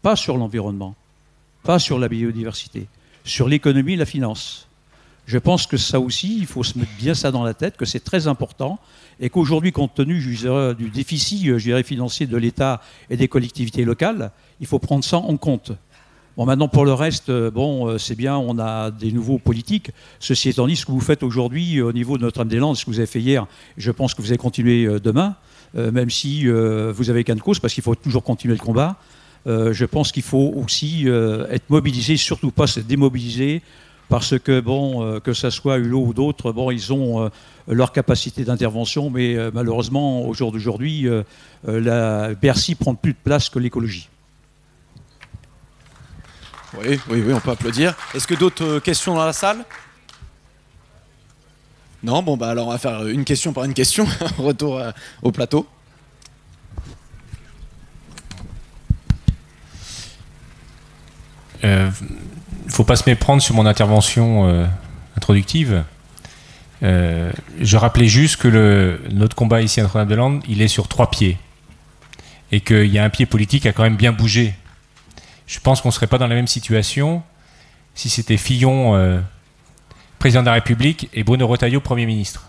Pas sur l'environnement, pas sur la biodiversité, sur l'économie et la finance. Je pense que ça aussi, il faut se mettre bien ça dans la tête, que c'est très important, et qu'aujourd'hui, compte tenu dirais, du déficit je dirais, financier de l'État et des collectivités locales, il faut prendre ça en compte. Bon, maintenant, pour le reste, bon, c'est bien, on a des nouveaux politiques. Ceci étant dit, ce que vous faites aujourd'hui au niveau de Notre-Dame-des-Landes, ce que vous avez fait hier, je pense que vous allez continuer demain, euh, même si euh, vous n'avez qu'un de cause, parce qu'il faut toujours continuer le combat. Euh, je pense qu'il faut aussi euh, être mobilisé, surtout pas se démobiliser, parce que, bon, euh, que ça soit Hulot ou d'autres, bon, ils ont euh, leur capacité d'intervention, mais euh, malheureusement, au jour d'aujourd'hui, euh, la Bercy prend plus de place que l'écologie. Oui, oui, oui, on peut applaudir. Est-ce que d'autres questions dans la salle? Non, bon, bah alors on va faire une question par une question. Retour à, au plateau. Il euh, ne faut pas se méprendre sur mon intervention euh, introductive. Euh, je rappelais juste que le, notre combat ici à Notre-Dame-des-Landes, il est sur trois pieds. Et qu'il y a un pied politique qui a quand même bien bougé. Je pense qu'on ne serait pas dans la même situation si c'était Fillon, euh, président de la République, et Bruno Retailleau, Premier ministre.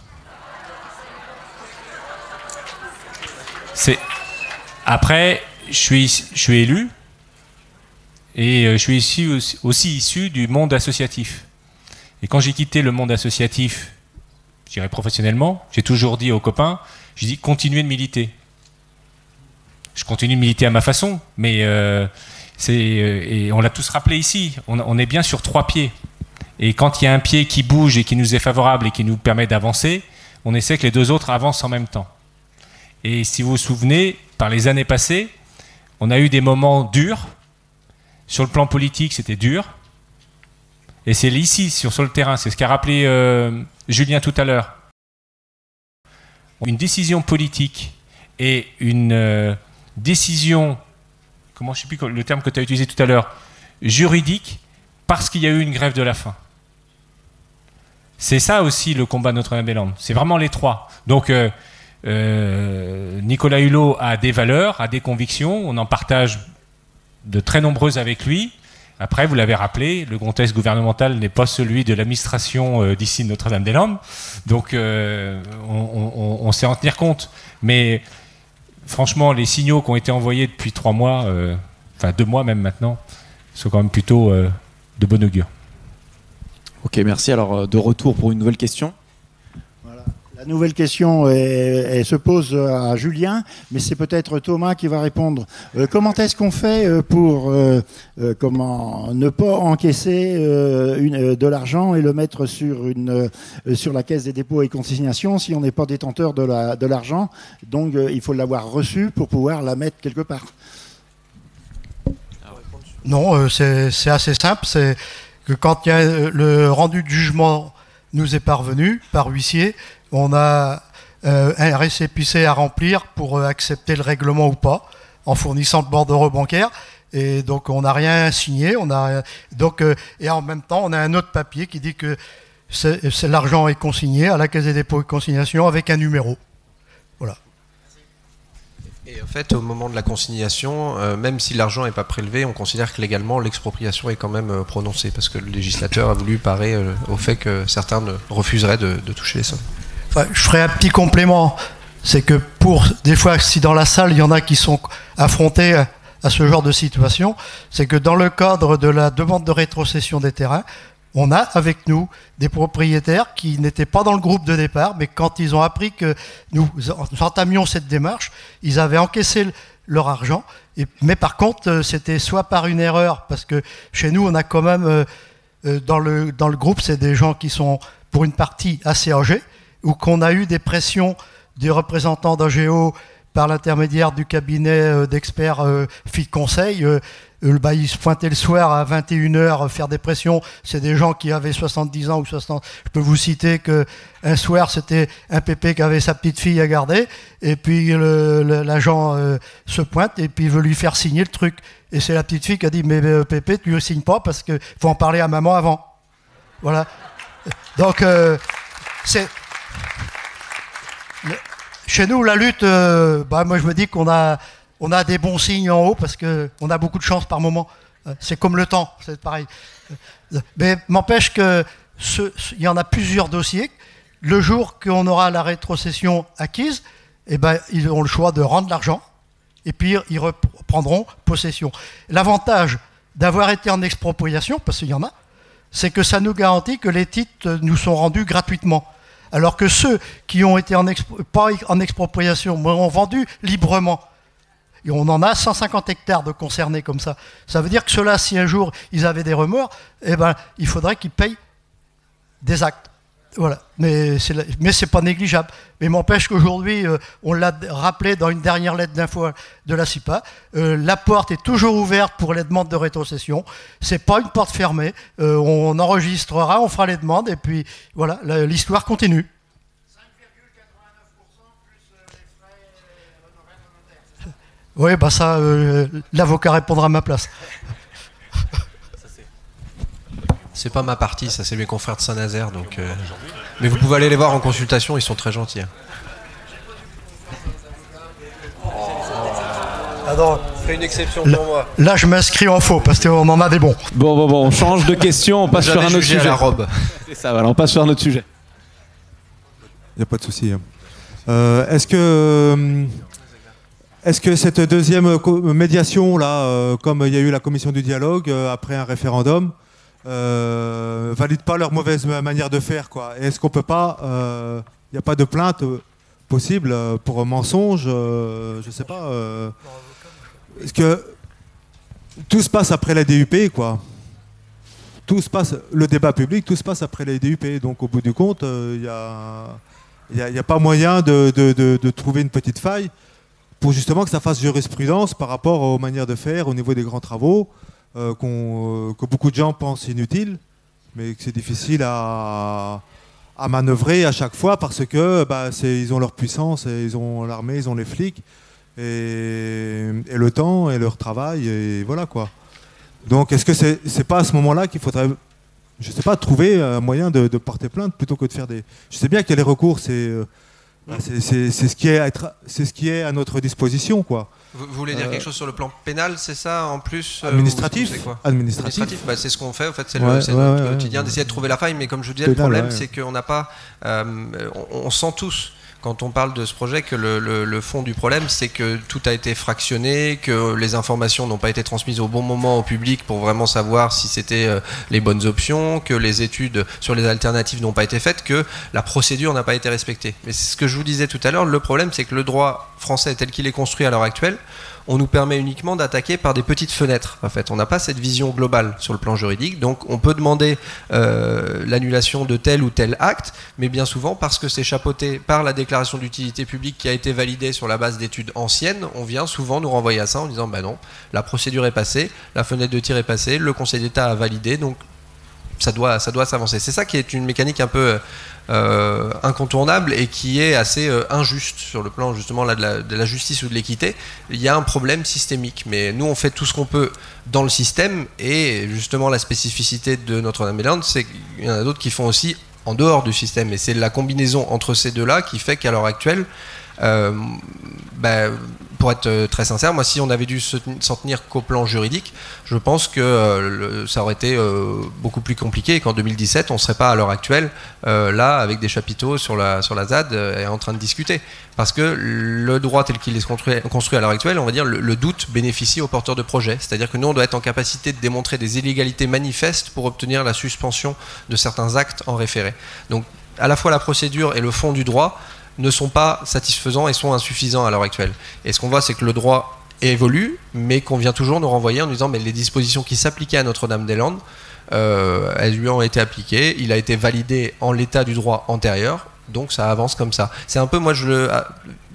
Après, je suis, je suis élu, et je suis issu aussi, aussi issu du monde associatif. Et quand j'ai quitté le monde associatif, je dirais professionnellement, j'ai toujours dit aux copains, je dis continuez de militer. Je continue de militer à ma façon, mais euh, c'est, et on l'a tous rappelé ici, on, on est bien sur trois pieds. Et quand il y a un pied qui bouge et qui nous est favorable et qui nous permet d'avancer, on essaie que les deux autres avancent en même temps. Et si vous vous souvenez, par les années passées, on a eu des moments durs. Sur le plan politique, c'était dur. Et c'est ici, sur, sur le terrain, c'est ce qu'a rappelé euh, Julien tout à l'heure. Une décision politique et une euh, décision, comment, je ne sais plus le terme que tu as utilisé tout à l'heure, juridique, parce qu'il y a eu une grève de la faim. C'est ça aussi le combat de Notre-Dame-des-Landes. C'est vraiment les trois. Donc euh, euh, Nicolas Hulot a des valeurs, a des convictions, on en partage de très nombreuses avec lui. Après, vous l'avez rappelé, le contexte gouvernemental n'est pas celui de l'administration euh, d'ici de Notre-Dame-des-Landes. Donc euh, on, on, on sait en tenir compte. Mais franchement, les signaux qui ont été envoyés depuis trois mois, euh, enfin deux mois même maintenant, sont quand même plutôt euh, de bon augure. Ok, merci. Alors, de retour pour une nouvelle question. Voilà. La nouvelle question est, elle se pose à Julien, mais c'est peut-être Thomas qui va répondre. Euh, comment est-ce qu'on fait pour euh, euh, comment ne pas encaisser euh, une, euh, de l'argent et le mettre sur, une, euh, sur la Caisse des dépôts et consignations si on n'est pas détenteur de la, de l'argent? Donc, euh, il faut l'avoir reçu pour pouvoir la mettre quelque part. Non, euh, c'est, c'est assez simple. C'est que quand il y a le rendu de jugement nous est parvenu par huissier, on a euh, un récépissé à remplir pour euh, accepter le règlement ou pas, en fournissant le bordereau bancaire. Et donc on n'a rien signé, on a donc euh, et en même temps on a un autre papier qui dit que c'est, c'est, l'argent est consigné à la Caisse des dépôts et consignations avec un numéro. Voilà. Et en fait, au moment de la consignation, euh, même si l'argent n'est pas prélevé, on considère que légalement, l'expropriation est quand même euh, prononcée, parce que le législateur a voulu parer euh, au fait que certains ne refuseraient de, de toucher les sommes. Enfin, je ferai un petit complément, c'est que pour des fois, si dans la salle, il y en a qui sont affrontés à ce genre de situation, c'est que dans le cadre de la demande de rétrocession des terrains, on a avec nous des propriétaires qui n'étaient pas dans le groupe de départ, mais quand ils ont appris que nous entamions cette démarche, ils avaient encaissé leur argent. Et, mais par contre, c'était soit par une erreur, parce que chez nous, on a quand même, dans le, dans le groupe, c'est des gens qui sont pour une partie assez âgés, ou qu'on a eu des pressions des représentants d'A G O par l'intermédiaire du cabinet d'experts F I C de Conseil. Bah, ils se pointaient le soir à vingt et une heures faire des pressions. C'est des gens qui avaient soixante-dix ans ou soixante. Je peux vous citer qu'un soir, c'était un pépé qui avait sa petite fille à garder. Et puis le, le, l'agent euh, se pointe et puis il veut lui faire signer le truc. Et c'est la petite fille qui a dit « Mais euh, pépé, tu ne le signes pas parce qu'il faut en parler à maman avant. » Voilà. Donc, euh, c'est... Chez nous, la lutte, euh, bah, moi je me dis qu'on a... On a des bons signes en haut parce qu'on a beaucoup de chance par moment. C'est comme le temps, c'est pareil. Mais m'empêche que ce, ce, il y en a plusieurs dossiers. Le jour qu'on aura la rétrocession acquise, eh ben, ils ont le choix de rendre l'argent et puis ils reprendront possession. L'avantage d'avoir été en expropriation, parce qu'il y en a, c'est que ça nous garantit que les titres nous sont rendus gratuitement. Alors que ceux qui ont été en exp- pas en expropriation, mais ont vendu librement, et on en a cent cinquante hectares de concernés comme ça. Ça veut dire que ceux-là, si un jour ils avaient des remords, eh ben, il faudrait qu'ils payent des actes. Voilà. Mais c'est, mais c'est pas négligeable. Mais m'empêche qu'aujourd'hui, euh, on l'a rappelé dans une dernière lettre d'info de la C I P A, euh, la porte est toujours ouverte pour les demandes de rétrocession. C'est pas une porte fermée. Euh, on enregistrera, on fera les demandes et puis voilà, la, l'histoire continue. Oui, bah ça, euh, l'avocat répondra à ma place. C'est pas ma partie, ça, c'est mes confrères de Saint-Nazaire. Donc, euh... mais vous pouvez aller les voir en consultation, ils sont très gentils. Oh. Attends, fais une exception pour là, moi. Là, je m'inscris en faux, parce qu'on en a des bons. Bon, bon, bon, on change de question, on passe sur un autre sujet. À la robe. C'est ça, voilà, on passe sur un autre sujet. Il n'y a pas de souci. Hein. Euh, est-ce que... Est-ce que cette deuxième médiation, là, euh, comme il y a eu la commission du dialogue, euh, après un référendum, euh, valide pas leur mauvaise manière de faire, quoi? Est-ce qu'on peut pas... Il euh, n'y a pas de plainte possible pour un mensonge, euh, je sais pas. Euh, est-ce que tout se passe après la D U P, quoi? Tout se passe, le débat public, tout se passe après la D U P. Donc au bout du compte, il euh, n'y a, y a, y a pas moyen de, de, de, de trouver une petite faille pour justement que ça fasse jurisprudence par rapport aux manières de faire au niveau des grands travaux euh, qu'on, euh, que beaucoup de gens pensent inutiles, mais que c'est difficile à, à manœuvrer à chaque fois parce que bah, c'est, ils ont leur puissance, et ils ont l'armée, ils ont les flics et, et le temps et leur travail et voilà quoi. Donc est-ce que c'est, c'est pas à ce moment-là qu'il faudrait, je sais pas, trouver un moyen de, de porter plainte plutôt que de faire des... Je sais bien qu'il y a les recours, c'est, c'est, c'est, c'est, ce qui est à être, c'est ce qui est à notre disposition, quoi. Vous, vous voulez dire euh, quelque chose sur le plan pénal, c'est ça, en plus administratif, euh, quoi administratif. administratif bah, c'est ce qu'on fait, en fait, c'est, ouais, le, c'est ouais, notre ouais, quotidien ouais, d'essayer ouais. de trouver la faille, mais comme je vous disais, pénal, le problème, ouais, ouais. c'est qu'on n'a pas... Euh, on, on sent tous... Quand on parle de ce projet, que le, le, le fond du problème, c'est que tout a été fractionné, que les informations n'ont pas été transmises au bon moment au public pour vraiment savoir si c'était les bonnes options, que les études sur les alternatives n'ont pas été faites, que la procédure n'a pas été respectée. Mais c'est ce que je vous disais tout à l'heure, le problème, c'est que le droit français tel qu'il est construit à l'heure actuelle, on nous permet uniquement d'attaquer par des petites fenêtres. En fait, on n'a pas cette vision globale sur le plan juridique, donc on peut demander euh, l'annulation de tel ou tel acte, mais bien souvent, parce que c'est chapeauté par la déclaration d'utilité publique qui a été validée sur la base d'études anciennes, on vient souvent nous renvoyer à ça en disant « bah non, la procédure est passée, la fenêtre de tir est passée, le Conseil d'État a validé, donc ça doit, ça doit s'avancer ». C'est ça qui est une mécanique un peu... Euh, incontournable et qui est assez euh, injuste sur le plan justement là, de, la, de la justice ou de l'équité. Il y a un problème systémique, mais nous on fait tout ce qu'on peut dans le système et justement la spécificité de Notre-Dame-des-Landes, c'est qu'il y en a d'autres qui font aussi en dehors du système et c'est la combinaison entre ces deux-là qui fait qu'à l'heure actuelle, euh, bah, pour être très sincère, moi si on avait dû s'en tenir qu'au plan juridique, je pense que euh, le, ça aurait été euh, beaucoup plus compliqué et qu'en deux mille dix-sept on ne serait pas à l'heure actuelle euh, là avec des chapiteaux sur la, sur la Z A D euh, et en train de discuter. Parce que le droit tel qu'il est construit, construit à l'heure actuelle, on va dire le, le doute bénéficie aux porteurs de projet. C'est-à-dire que nous on doit être en capacité de démontrer des illégalités manifestes pour obtenir la suspension de certains actes en référé. Donc à la fois la procédure et le fond du droit ne sont pas satisfaisants et sont insuffisants à l'heure actuelle. Et ce qu'on voit, c'est que le droit évolue, mais qu'on vient toujours nous renvoyer en nous disant mais les dispositions qui s'appliquaient à Notre-Dame-des-Landes, euh, elles lui ont été appliquées, il a été validé en l'état du droit antérieur, donc ça avance comme ça. C'est un peu, moi, je le,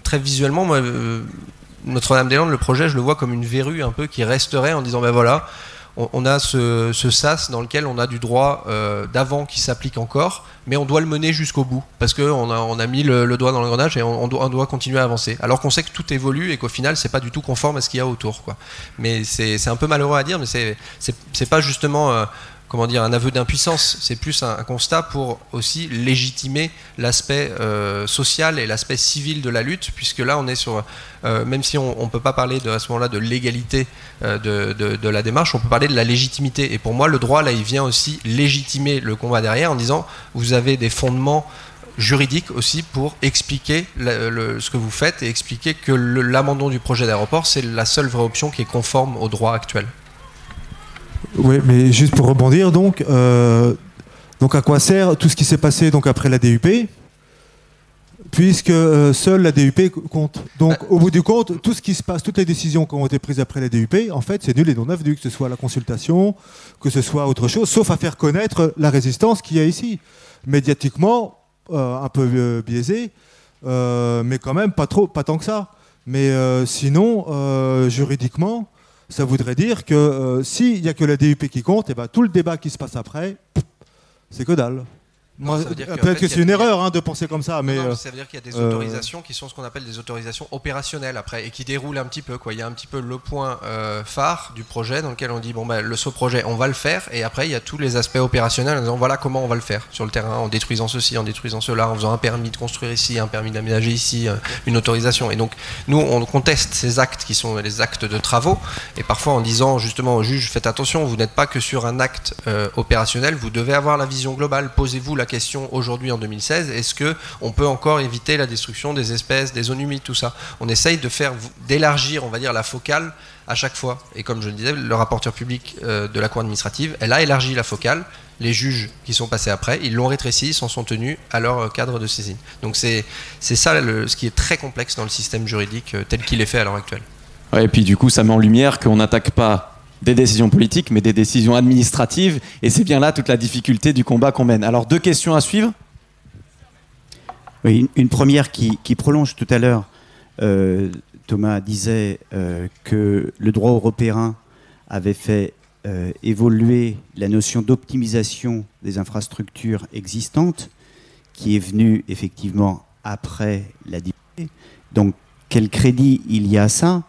très visuellement, moi, euh, Notre-Dame-des-Landes, le projet, je le vois comme une verrue un peu qui resterait en disant ben voilà, on, on a ce, ce sas dans lequel on a du droit euh, d'avant qui s'applique encore, mais on doit le mener jusqu'au bout, parce qu'on a, on a mis le, le doigt dans l'engrenage et on, on, doit, on doit continuer à avancer. Alors qu'on sait que tout évolue et qu'au final, c'est pas du tout conforme à ce qu'il y a autour, quoi. Mais c'est, c'est un peu malheureux à dire, mais c'est, c'est, c'est pas justement euh, comment dire, un aveu d'impuissance, c'est plus un, un constat pour aussi légitimer l'aspect euh, social et l'aspect civil de la lutte, puisque là, on est sur, euh, même si on ne peut pas parler de, à ce moment-là de l'égalité euh, de, de, de la démarche, on peut parler de la légitimité. Et pour moi, le droit, là, il vient aussi légitimer le combat derrière en disant, vous Vous avez des fondements juridiques aussi pour expliquer le, le, ce que vous faites et expliquer que le, l'abandon du projet d'aéroport, c'est la seule vraie option qui est conforme au droit actuel. Oui, mais juste pour rebondir, donc, euh, donc à quoi sert tout ce qui s'est passé donc, après la D U P, puisque euh, seule la D U P compte. Donc bah, au bout du compte, tout ce qui se passe, toutes les décisions qui ont été prises après la D U P, en fait, c'est nul et non avenu, que ce soit la consultation, que ce soit autre chose, sauf à faire connaître la résistance qu'il y a ici. Médiatiquement, euh, un peu euh, biaisé, euh, mais quand même pas trop, pas tant que ça. Mais euh, sinon, euh, juridiquement, ça voudrait dire que euh, s'il n'y a que la D U P qui compte, et ben, tout le débat qui se passe après, c'est que dalle. Non, Moi, peut-être que, en fait, que c'est une a... erreur hein, de penser comme ça, mais non, non, ça veut dire qu'il y a des autorisations euh... qui sont ce qu'on appelle des autorisations opérationnelles après et qui déroulent un petit peu quoi. Il y a un petit peu le point euh, phare du projet dans lequel on dit bon ben le ce projet on va le faire et après il y a tous les aspects opérationnels en disant voilà comment on va le faire sur le terrain en détruisant ceci, en détruisant cela, en faisant un permis de construire ici, un permis d'aménager ici, une autorisation. Et donc nous on conteste ces actes qui sont les actes de travaux et parfois en disant justement au juge faites attention, vous n'êtes pas que sur un acte euh, opérationnel, vous devez avoir la vision globale, posez-vous la question aujourd'hui en deux mille seize, est-ce qu'on peut encore éviter la destruction des espèces, des zones humides, tout ça? On essaye de faire, d'élargir, on va dire, la focale à chaque fois. Et comme je le disais, le rapporteur public de la Cour administrative, elle a élargi la focale. Les juges qui sont passés après, ils l'ont rétréci, ils s'en sont tenus à leur cadre de saisine. Donc c'est ça le, ce qui est très complexe dans le système juridique tel qu'il est fait à l'heure actuelle. Ouais, et puis du coup, ça met en lumière qu'on n'attaque pas des décisions politiques, mais des décisions administratives. Et c'est bien là toute la difficulté du combat qu'on mène. Alors, deux questions à suivre. Oui, une, une première qui, qui prolonge tout à l'heure. Euh, Thomas disait euh, que le droit européen avait fait euh, évoluer la notion d'optimisation des infrastructures existantes, qui est venue effectivement après la D U P. Donc, quel crédit il y a à ça?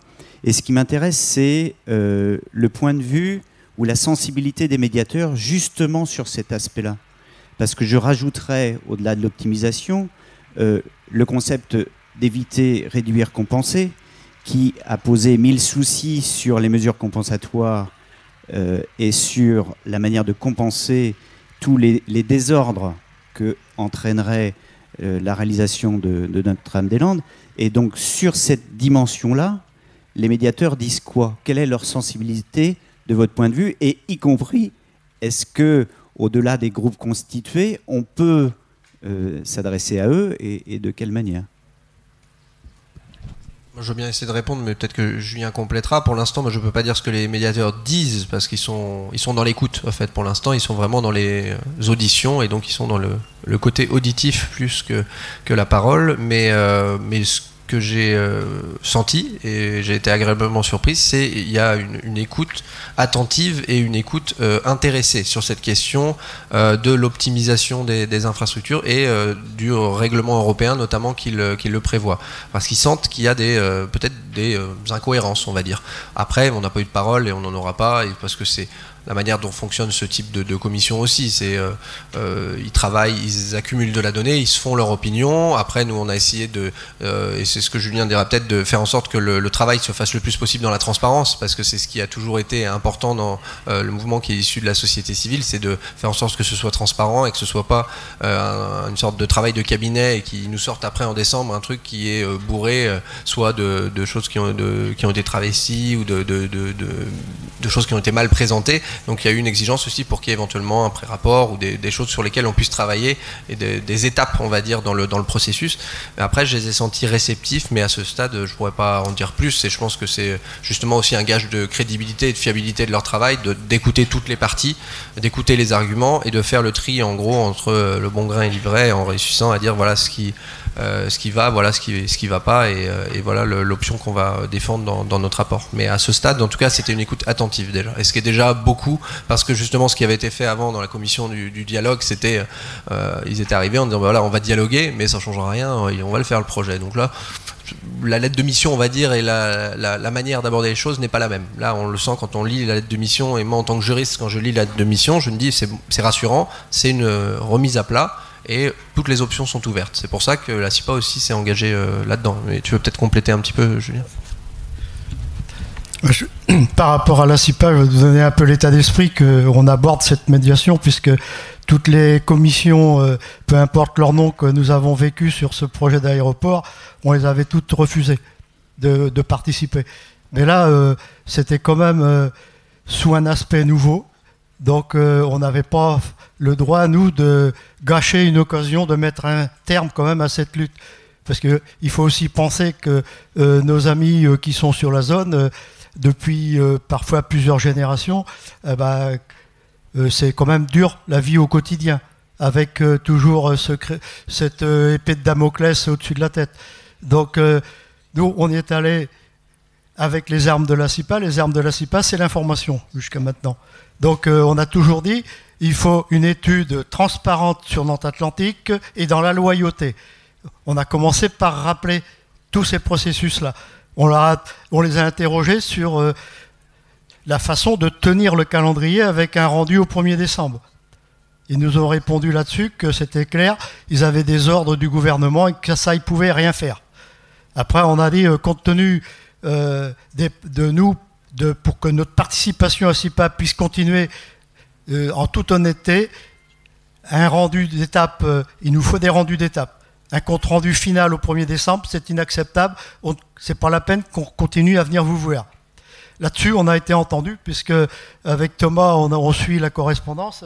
Et ce qui m'intéresse, c'est euh, le point de vue ou la sensibilité des médiateurs justement sur cet aspect-là. Parce que je rajouterais, au-delà de l'optimisation, euh, le concept d'éviter, réduire, compenser, qui a posé mille soucis sur les mesures compensatoires euh, et sur la manière de compenser tous les, les désordres que entraînerait euh, la réalisation de, de Notre-Dame-des-Landes. Et donc sur cette dimension-là, les médiateurs disent quoi? Quelle est leur sensibilité de votre point de vue? Et y compris, est-ce que, au-delà des groupes constitués, on peut euh, s'adresser à eux et, et de quelle manière? Moi, je veux bien essayer de répondre, mais peut-être que Julien complétera. Pour l'instant, je ne peux pas dire ce que les médiateurs disent, parce qu'ils sont, ils sont dans l'écoute, en fait. Pour l'instant, ils sont vraiment dans les auditions, et donc ils sont dans le, le côté auditif plus que, que la parole. Mais, euh, mais ce que j'ai euh, senti, et j'ai été agréablement surprise, c'est qu'il y a une, une écoute attentive et une écoute euh, intéressée sur cette question euh, de l'optimisation des, des infrastructures et euh, du règlement européen notamment qui le, qui le prévoit. Parce qu'ils sentent qu'il y a des euh, peut-être des euh, incohérences, on va dire. Après, on n'a pas eu de parole et on n'en aura pas, parce que c'est la manière dont fonctionne ce type de, de commission aussi. C'est, euh, euh, ils travaillent, ils accumulent de la donnée, ils se font leur opinion. Après, nous, on a essayé de, euh, et c'est ce que Julien dira peut-être, de faire en sorte que le, le travail se fasse le plus possible dans la transparence, parce que c'est ce qui a toujours été important dans euh, le mouvement qui est issu de la société civile, c'est de faire en sorte que ce soit transparent et que ce soit pas euh, une sorte de travail de cabinet et qui nous sorte après en décembre un truc qui est euh, bourré, euh, soit de, de choses qui ont, de, qui ont été travesties ou de, de, de, de, de choses qui ont été mal présentées. Donc il y a eu une exigence aussi pour qu'il y ait éventuellement un pré-rapport ou des, des choses sur lesquelles on puisse travailler et des, des étapes, on va dire, dans le, dans le processus. Après, je les ai sentis réceptifs, mais à ce stade, je ne pourrais pas en dire plus. Et je pense que c'est justement aussi un gage de crédibilité et de fiabilité de leur travail, d'écouter toutes les parties, d'écouter les arguments et de faire le tri, en gros, entre le bon grain et l'ivraie, en réussissant à dire voilà ce qui, euh, ce qui va, voilà ce qui ce qui va pas, et, et voilà l'option qu'on va défendre dans, dans notre rapport. Mais à ce stade, en tout cas, c'était une écoute attentive déjà. Et ce qui est déjà beaucoup. Beaucoup, parce que justement ce qui avait été fait avant dans la commission du, du dialogue, c'était euh, ils étaient arrivés en disant ben voilà, on va dialoguer mais ça ne changera rien, on va le faire le projet. Donc là, la lettre de mission, on va dire, et la, la, la manière d'aborder les choses n'est pas la même. Là, on le sent quand on lit la lettre de mission, et moi en tant que juriste, quand je lis la lettre de mission, je me dis c'est rassurant, c'est une remise à plat et toutes les options sont ouvertes. C'est pour ça que la C I P A aussi s'est engagée euh, là-dedans. Mais tu veux peut-être compléter un petit peu, Julien? Je, par rapport à la C I P A, je vais vous donner un peu l'état d'esprit qu'on aborde cette médiation, puisque toutes les commissions, peu importe leur nom, que nous avons vécu sur ce projet d'aéroport, on les avait toutes refusées de, de participer. Mais là, euh, c'était quand même euh, sous un aspect nouveau, donc euh, on n'avait pas le droit, nous, de gâcher une occasion de mettre un terme quand même à cette lutte. Parce qu'il euh, faut aussi penser que euh, nos amis euh, qui sont sur la zone... Euh, depuis euh, parfois plusieurs générations, euh, bah, euh, c'est quand même dur la vie au quotidien, avec euh, toujours euh, ce, cette euh, épée de Damoclès au-dessus de la tête. Donc euh, nous, on y est allé avec les armes de la C I P A. Les armes de la C I P A, c'est l'information jusqu'à maintenant. Donc euh, on a toujours dit, il faut une étude transparente sur Nantes Atlantique et dans la loyauté. On a commencé par rappeler tous ces processus-là. On, a, on les a interrogés sur euh, la façon de tenir le calendrier avec un rendu au premier décembre. Ils nous ont répondu là-dessus que c'était clair, ils avaient des ordres du gouvernement et que ça, ils ne pouvaient rien faire. Après, on a dit, euh, compte tenu euh, des, de nous, de, pour que notre participation à C I P A puisse continuer euh, en toute honnêteté, un rendu d'étape, euh, il nous faut des rendus d'étape. Un compte rendu final au premier décembre, c'est inacceptable. C'est pas la peine qu'on continue à venir vous voir. Là-dessus, on a été entendu, puisque avec Thomas, on a reçu la correspondance.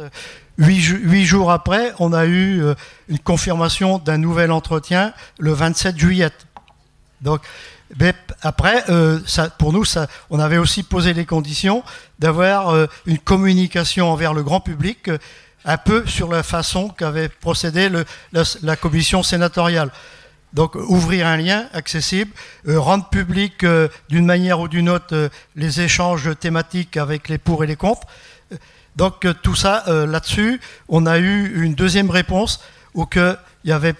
Huit, huit jours après, on a eu une confirmation d'un nouvel entretien le vingt-sept juillet. Donc, mais après, euh, ça, pour nous, ça, on avait aussi posé les conditions d'avoir euh, une communication envers le grand public, euh, un peu sur la façon qu'avait procédé le, la, la commission sénatoriale. Donc, ouvrir un lien accessible, euh, rendre public euh, d'une manière ou d'une autre euh, les échanges thématiques avec les pour et les contre. Donc, euh, tout ça, euh, là-dessus, on a eu une deuxième réponse où que il y avait,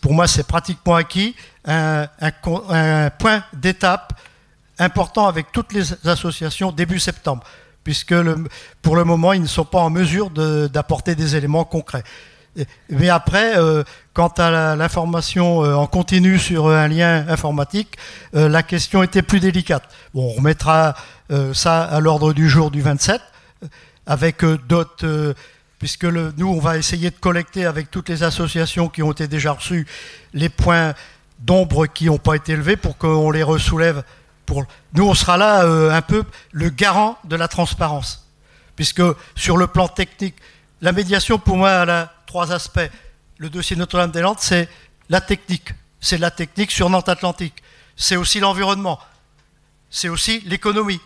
pour moi, c'est pratiquement acquis, un, un, un point d'étape important avec toutes les associations début septembre, puisque le, pour le moment, ils ne sont pas en mesure d'apporter de, des éléments concrets. Mais après, euh, quant à l'information euh, en continu sur un lien informatique, euh, la question était plus délicate. Bon, on remettra euh, ça à l'ordre du jour du vingt-sept, avec euh, d'autres... Euh, puisque le, nous, on va essayer de collecter avec toutes les associations qui ont été déjà reçues les points d'ombre qui n'ont pas été élevés pour qu'on les ressoulève. Pour... Nous, on sera là euh, un peu le garant de la transparence. Puisque sur le plan technique, la médiation, pour moi, elle a trois aspects. Le dossier Notre-Dame-des-Landes, c'est la technique. C'est la technique sur Nantes Atlantique. C'est aussi l'environnement. C'est aussi l'économie.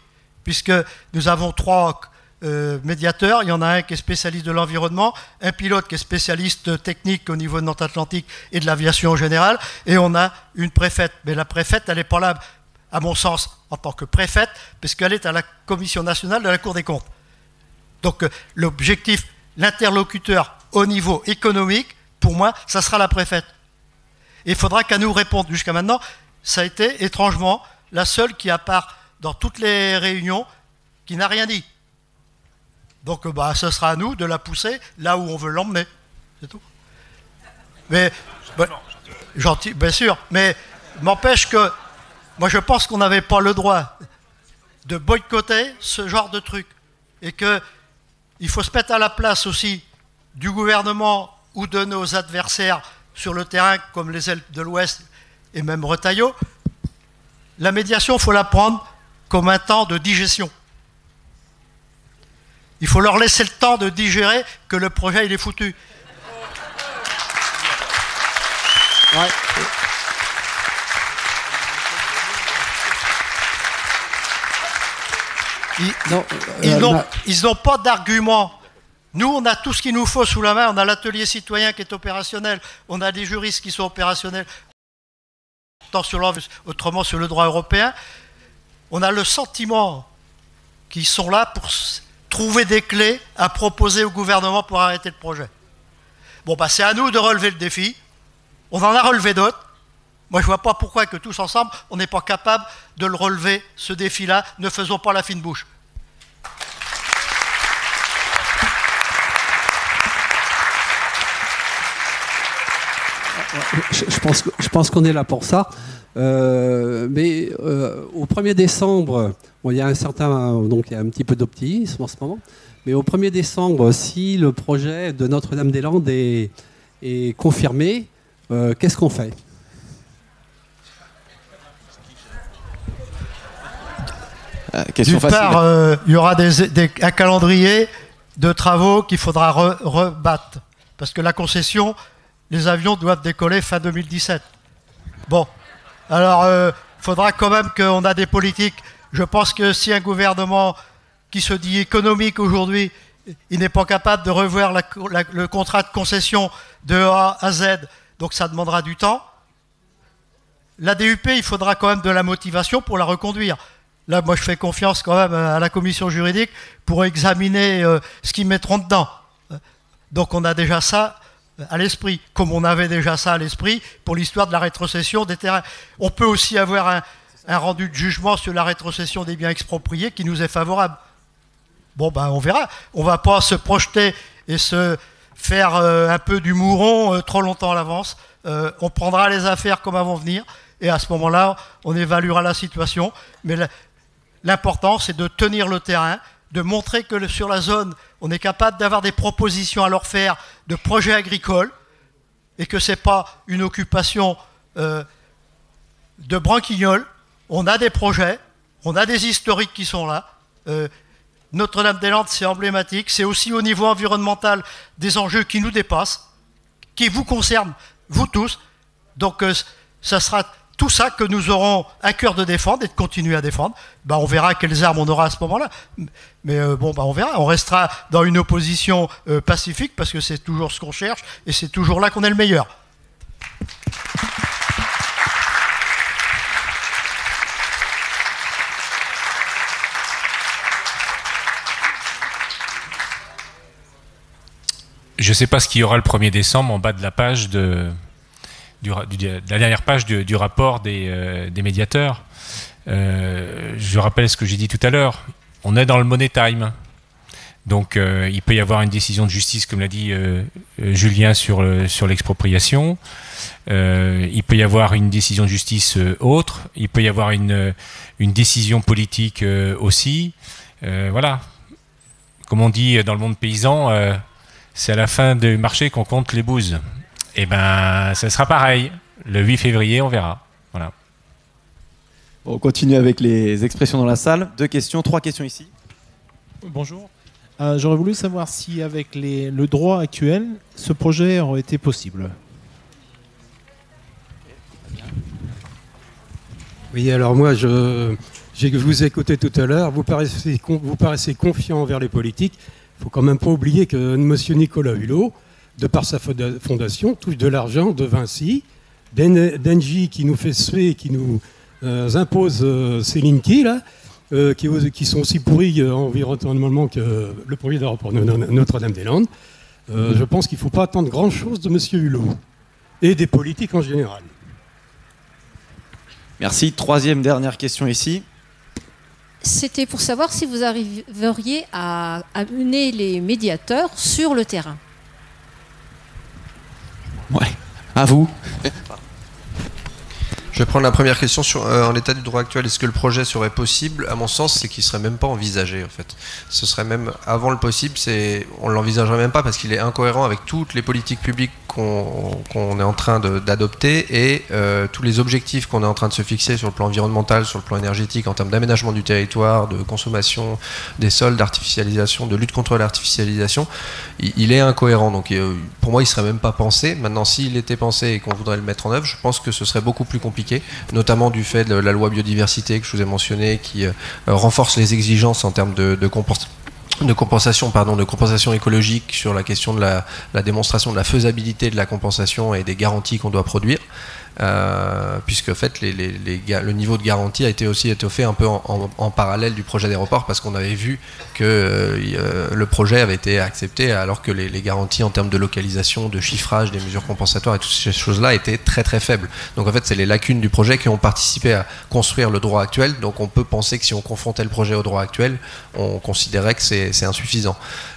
Puisque nous avons trois euh, médiateurs. Il y en a un qui est spécialiste de l'environnement, un pilote qui est spécialiste technique au niveau de Nantes Atlantique et de l'aviation en général. Et on a une préfète. Mais la préfète, elle n'est pas là, à mon sens, en tant que préfète, puisqu'elle est à la Commission nationale de la Cour des comptes. Donc euh, l'objectif... L'interlocuteur au niveau économique, pour moi, ça sera la préfète. Et il faudra qu'elle nous réponde. Jusqu'à maintenant, ça a été étrangement la seule qui, à part dans toutes les réunions, qui n'a rien dit. Donc, bah, ce sera à nous de la pousser là où on veut l'emmener. C'est tout. Mais, bah, gentil, bien sûr. Mais m'empêche que, moi, je pense qu'on n'avait pas le droit de boycotter ce genre de truc. Et que il faut se mettre à la place aussi du gouvernement ou de nos adversaires sur le terrain, comme les ailes de l'Ouest et même Retailleau. La médiation, il faut la prendre comme un temps de digestion. Il faut leur laisser le temps de digérer que le projet, il est foutu. Ouais. Ils n'ont non, euh, pas d'argument. Nous, on a tout ce qu'il nous faut sous la main. On a l'atelier citoyen qui est opérationnel. On a des juristes qui sont opérationnels. Tant sur autrement sur le droit européen. On a le sentiment qu'ils sont là pour trouver des clés à proposer au gouvernement pour arrêter le projet. Bon, bah, c'est à nous de relever le défi. On en a relevé d'autres. Moi, je ne vois pas pourquoi que tous ensemble, on n'est pas capable de le relever, ce défi-là. Ne faisons pas la fine bouche. Je pense, je pense qu'on est là pour ça. Euh, mais euh, au premier décembre, bon, il y a un certain, donc il y a un petit peu d'optimisme en ce moment. Mais au premier décembre, si le projet de Notre-Dame-des-Landes est, est confirmé, euh, qu'est-ce qu'on fait ? D'une part, euh, il y aura des, des, un calendrier de travaux qu'il faudra re, rebattre. Parce que la concession, les avions doivent décoller fin deux mille dix-sept. Bon, alors il euh, faudra quand même qu'on a des politiques. Je pense que si un gouvernement qui se dit économique aujourd'hui, il n'est pas capable de revoir la, la, le contrat de concession de A à Z, donc ça demandera du temps. La D U P, il faudra quand même de la motivation pour la reconduire. Là, moi, je fais confiance quand même à la commission juridique pour examiner euh, ce qu'ils mettront dedans. Donc, on a déjà ça à l'esprit, comme on avait déjà ça à l'esprit pour l'histoire de la rétrocession des terrains. On peut aussi avoir un, un rendu de jugement sur la rétrocession des biens expropriés qui nous est favorable. Bon, ben, on verra. On ne va pas se projeter et se faire euh, un peu du mouron euh, trop longtemps à l'avance. Euh, on prendra les affaires comme elles vont venir et à ce moment-là, on évaluera la situation. Mais la, l'important, c'est de tenir le terrain, de montrer que le, sur la zone, on est capable d'avoir des propositions à leur faire de projets agricoles et que ce n'est pas une occupation euh, de branquignoles. On a des projets, on a des historiques qui sont là. Euh, Notre-Dame-des-Landes, c'est emblématique. C'est aussi au niveau environnemental des enjeux qui nous dépassent, qui vous concernent, vous tous. Donc, euh, ça sera tout ça que nous aurons à cœur de défendre et de continuer à défendre. Ben, on verra quelles armes on aura à ce moment-là. Mais euh, bon, ben, on verra. On restera dans une opposition euh, pacifique parce que c'est toujours ce qu'on cherche et c'est toujours là qu'on est le meilleur. Je ne sais pas ce qu'il y aura le premier décembre en bas de la page de, du, de la dernière page du, du rapport des, euh, des médiateurs. Euh, je rappelle ce que j'ai dit tout à l'heure. On est dans le money time. Donc euh, il peut y avoir une décision de justice, comme l'a dit euh, Julien, sur, le, sur l'expropriation. Euh, il peut y avoir une décision de justice euh, autre. Il peut y avoir une, une décision politique euh, aussi. Euh, voilà. Comme on dit dans le monde paysan... Euh, c'est à la fin du marché qu'on compte les bouses. Et bien, ça sera pareil. Le huit février, on verra. Voilà. On continue avec les expressions dans la salle. Deux questions, trois questions ici. Bonjour. Euh, J'aurais voulu savoir si, avec les, le droit actuel, ce projet aurait été possible. Oui, alors moi, je, je vous ai écouté tout à l'heure. Vous paraissez, vous paraissez confiant envers les politiques. Il ne faut quand même pas oublier que M. Nicolas Hulot, de par sa fondation, touche de l'argent de Vinci, d'Engie qui nous fait suer, qui nous euh, impose euh, ces Linky, là, euh, qui, qui sont aussi pourris euh, environnementalement que euh, le premier d'aéroport Notre-Dame-des-Landes. Euh, je pense qu'il ne faut pas attendre grand-chose de M. Hulot et des politiques en général. Merci. Troisième, dernière question ici. C'était pour savoir si vous arriveriez à amener les médiateurs sur le terrain. Ouais, à vous. Je vais prendre la première question sur euh, en l'état du droit actuel. Est-ce que le projet serait possible? À mon sens, c'est qu'il ne serait même pas envisagé, en fait. Ce serait même avant le possible, on ne l'envisagerait même pas parce qu'il est incohérent avec toutes les politiques publiques qu'on qu'on est en train d'adopter et euh, tous les objectifs qu'on est en train de se fixer sur le plan environnemental, sur le plan énergétique, en termes d'aménagement du territoire, de consommation des sols, d'artificialisation, de lutte contre l'artificialisation. Il, il est incohérent. Donc, euh, pour moi, il ne serait même pas pensé. Maintenant, s'il était pensé et qu'on voudrait le mettre en œuvre, je pense que ce serait beaucoup plus compliqué, notamment du fait de la loi biodiversité que je vous ai mentionnée, qui euh, renforce les exigences en termes de, de, compensation, de, compensation, pardon, de compensation écologique sur la question de la, la démonstration de la faisabilité de la compensation et des garanties qu'on doit produire, euh, puisque en fait, les, les, les, le niveau de garantie a été aussi étoffé un peu en, en, en parallèle du projet d'aéroport, parce qu'on avait vu que euh, le projet avait été accepté, alors que les, les garanties en termes de localisation, de chiffrage, des mesures compensatoires et toutes ces choses-là étaient très très faibles. Donc en fait, c'est les lacunes du projet qui ont participé à construire le droit actuel, donc on peut penser que si on confrontait le projet au droit actuel, on considérait que c'est insuffisant.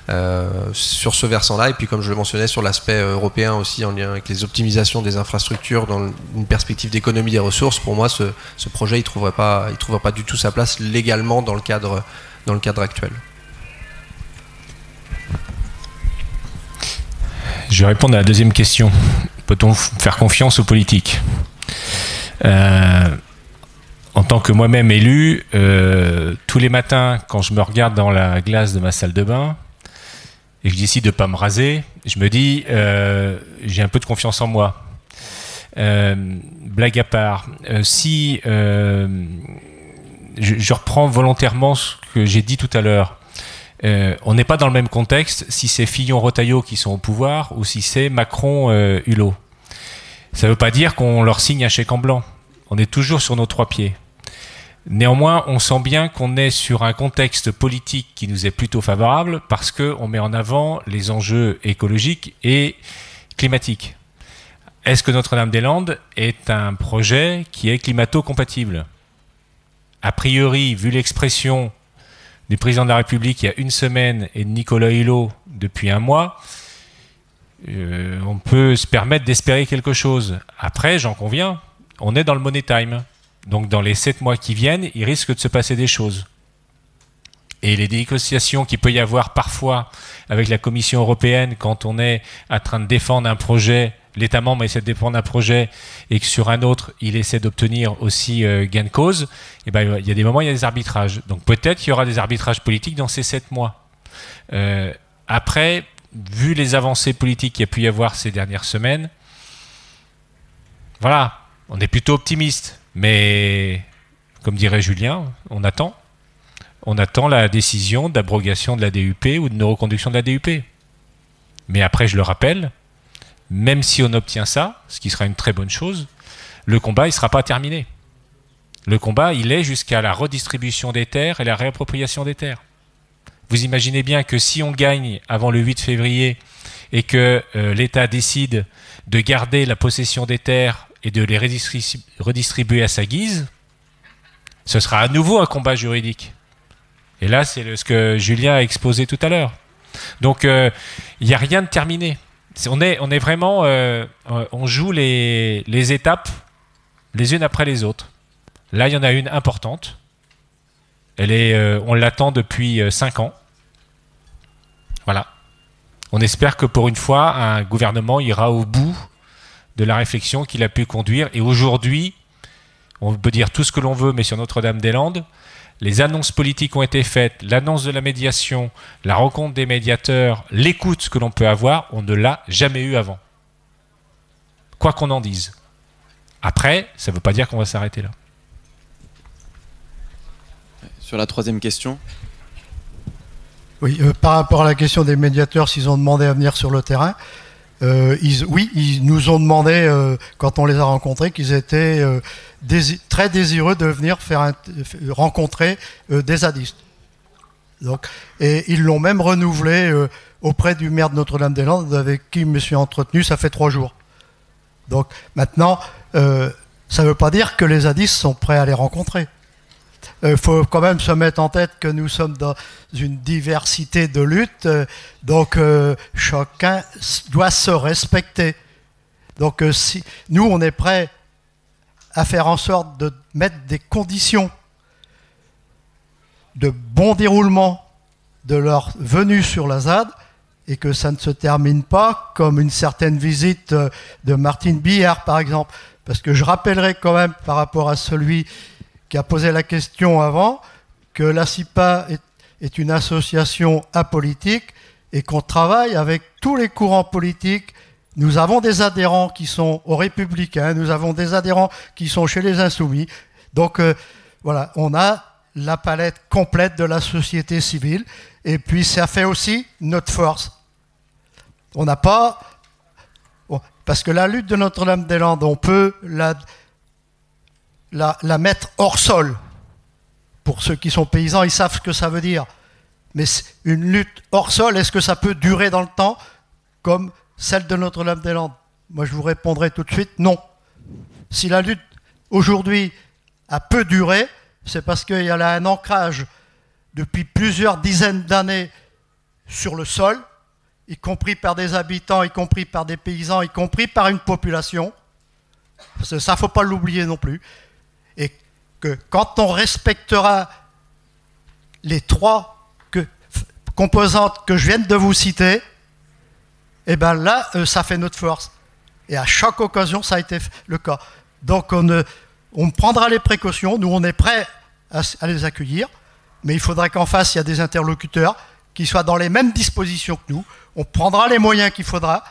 Euh, sur ce versant-là, et puis comme je le mentionnais, sur l'aspect européen aussi, en lien avec les optimisations des infrastructures dans le une perspective d'économie des ressources, pour moi, ce, ce projet, il ne trouverait pas, il trouverait pas du tout sa place légalement dans le cadre, dans le cadre actuel. Je vais répondre à la deuxième question. Peut-on faire confiance aux politiques? euh, En tant que moi-même élu, euh, tous les matins, quand je me regarde dans la glace de ma salle de bain, et que je décide de ne pas me raser, je me dis, euh, j'ai un peu de confiance en moi. Euh, blague à part, euh, si euh, je, je reprends volontairement ce que j'ai dit tout à l'heure, euh, on n'est pas dans le même contexte si c'est Fillon-Retailleau qui sont au pouvoir ou si c'est Macron-Hulot. Euh, ça ne veut pas dire qu'on leur signe un chèque en blanc. On est toujours sur nos trois pieds. Néanmoins, on sent bien qu'on est sur un contexte politique qui nous est plutôt favorable parce qu'on met en avant les enjeux écologiques et climatiques. Est-ce que Notre-Dame-des-Landes est un projet qui est climato-compatible? A priori, vu l'expression du président de la République il y a une semaine et de Nicolas Hulot depuis un mois, euh, on peut se permettre d'espérer quelque chose. Après, j'en conviens, on est dans le money time. Donc dans les sept mois qui viennent, il risque de se passer des choses. et les négociations qu'il peut y avoir parfois avec la Commission européenne quand on est en train de défendre un projet, l'État membre essaie de défendre un projet et que sur un autre, il essaie d'obtenir aussi euh, gain de cause, et ben, il y a des moments, il y a des arbitrages. Donc peut-être qu'il y aura des arbitrages politiques dans ces sept mois. Euh, après, vu les avancées politiques qu'il y a pu y avoir ces dernières semaines, voilà, on est plutôt optimiste. Mais, comme dirait Julien, on attend. On attend la décision d'abrogation de la D U P ou de neuroconduction de la D U P. Mais après, je le rappelle, même si on obtient ça, ce qui sera une très bonne chose, le combat ne sera pas terminé. Le combat, il est jusqu'à la redistribution des terres et la réappropriation des terres. Vous imaginez bien que si on gagne avant le huit février et que euh, l'État décide de garder la possession des terres et de les redistribu- redistribuer à sa guise, ce sera à nouveau un combat juridique. Et là, c'est ce que Julien a exposé tout à l'heure. Donc, il euh, n'y a rien de terminé. On est, on est vraiment... Euh, on joue les, les étapes les unes après les autres. Là, il y en a une importante. Elle est, euh, on l'attend depuis cinq ans. Voilà. On espère que pour une fois, un gouvernement ira au bout de la réflexion qu'il a pu conduire. Et aujourd'hui, on peut dire tout ce que l'on veut, mais sur Notre-Dame-des-Landes, les annonces politiques ont été faites, l'annonce de la médiation, la rencontre des médiateurs, l'écoute que l'on peut avoir, on ne l'a jamais eu avant. Quoi qu'on en dise. Après, ça ne veut pas dire qu'on va s'arrêter là. Sur la troisième question. Oui, euh, par rapport à la question des médiateurs, s'ils ont demandé à venir sur le terrain, Euh, ils, oui, ils nous ont demandé, euh, quand on les a rencontrés, qu'ils étaient euh, dési très désireux de venir faire un rencontrer euh, des zadistes. Donc, et ils l'ont même renouvelé euh, auprès du maire de Notre-Dame-des-Landes, avec qui je me suis entretenu, ça fait trois jours. Donc maintenant, euh, ça ne veut pas dire que les zadistes sont prêts à les rencontrer. Il faut quand même se mettre en tête que nous sommes dans une diversité de luttes, donc euh, chacun doit se respecter. Donc euh, si, nous, on est prêts à faire en sorte de mettre des conditions de bon déroulement de leur venue sur la Z A D et que ça ne se termine pas comme une certaine visite de Martine Billard, par exemple. Parce que je rappellerai quand même, par rapport à celui qui a posé la question avant, que la C I P A est, est une association apolitique et qu'on travaille avec tous les courants politiques. Nous avons des adhérents qui sont aux Républicains, nous avons des adhérents qui sont chez les Insoumis. Donc euh, voilà, on a la palette complète de la société civile et puis ça fait aussi notre force. On n'a pas... Parce que la lutte de Notre-Dame-des-Landes, on peut la... La, la mettre hors sol. Pour ceux qui sont paysans, ils savent ce que ça veut dire. Mais une lutte hors sol, est-ce que ça peut durer dans le temps comme celle de Notre-Dame-des-Landes? Moi, je vous répondrai tout de suite, non. Si la lutte, aujourd'hui, a peu duré, c'est parce qu'il y a là un ancrage depuis plusieurs dizaines d'années sur le sol, y compris par des habitants, y compris par des paysans, y compris par une population. Parce que ça, il ne faut pas l'oublier non plus. Et que quand on respectera les trois que, composantes que je viens de vous citer, et bien là, euh, ça fait notre force. Et à chaque occasion, ça a été le cas. Donc on, euh, on prendra les précautions, nous on est prêts à, à les accueillir, mais il faudrait qu'en face, il y a des interlocuteurs qui soient dans les mêmes dispositions que nous. On prendra les moyens qu'il faudra.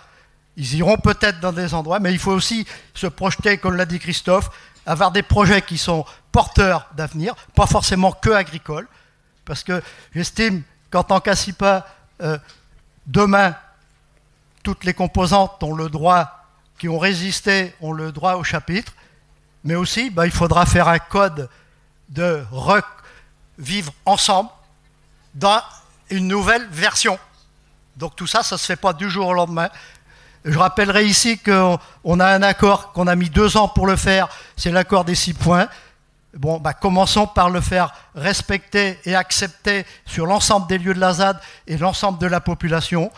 Ils iront peut-être dans des endroits, mais il faut aussi se projeter, comme l'a dit Christophe, avoir des projets qui sont porteurs d'avenir, pas forcément que agricoles, parce que j'estime qu'en tant qu'A C I P A, euh, demain, toutes les composantes ont le droit, qui ont résisté, ont le droit au chapitre, mais aussi, bah, il faudra faire un code de vivre ensemble dans une nouvelle version. Donc tout ça, ça ne se fait pas du jour au lendemain. Je rappellerai ici qu'on a un accord qu'on a mis deux ans pour le faire, c'est l'accord des six points. Bon, bah, commençons par le faire respecter et accepter sur l'ensemble des lieux de la Z A D et l'ensemble de la population.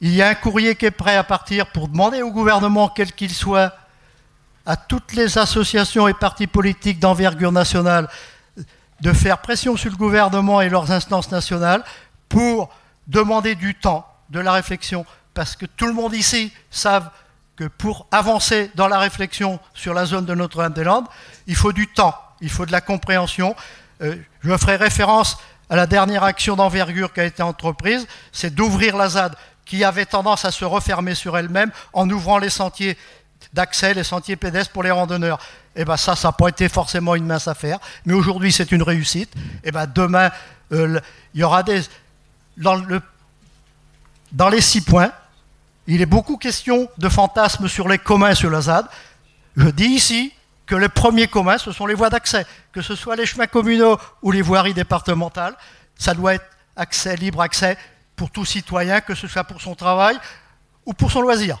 Il y a un courrier qui est prêt à partir pour demander au gouvernement, quel qu'il soit, à toutes les associations et partis politiques d'envergure nationale, de faire pression sur le gouvernement et leurs instances nationales pour demander du temps, de la réflexion, parce que tout le monde ici savent que pour avancer dans la réflexion sur la zone de Notre-Dame-des-Landes, il faut du temps, il faut de la compréhension. Euh, je ferai référence à la dernière action d'envergure qui a été entreprise, c'est d'ouvrir la Z A D, qui avait tendance à se refermer sur elle-même en ouvrant les sentiers d'accès, les sentiers pédestres pour les randonneurs. Et bien ça, ça n'a pas été forcément une mince affaire, mais aujourd'hui c'est une réussite. Et bien demain, euh, il y aura des... Dans, le... Dans les six points, il est beaucoup question de fantasmes sur les communs sur la Z A D. Je dis ici que les premiers communs, ce sont les voies d'accès, que ce soit les chemins communaux ou les voiries départementales. Ça doit être accès, libre accès pour tout citoyen, que ce soit pour son travail ou pour son loisir.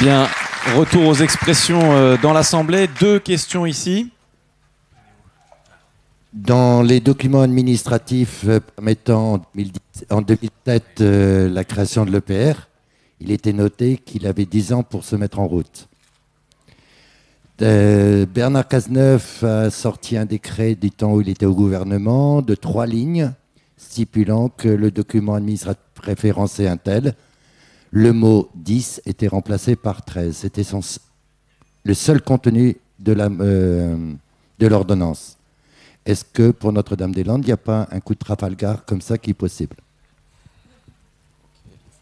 Bien, retour aux expressions dans l'Assemblée. Deux questions ici. Dans les documents administratifs permettant en deux mille sept euh, la création de l'E P R, il était noté qu'il avait dix ans pour se mettre en route. Euh, Bernard Cazeneuve a sorti un décret du temps où il était au gouvernement de trois lignes stipulant que le document administratif référencé untel, le mot dix était remplacé par treize. C'était son, le seul contenu de la, euh, de l'ordonnance. Est-ce que pour Notre-Dame-des-Landes, il n'y a pas un coup de Trafalgar comme ça qui est possible?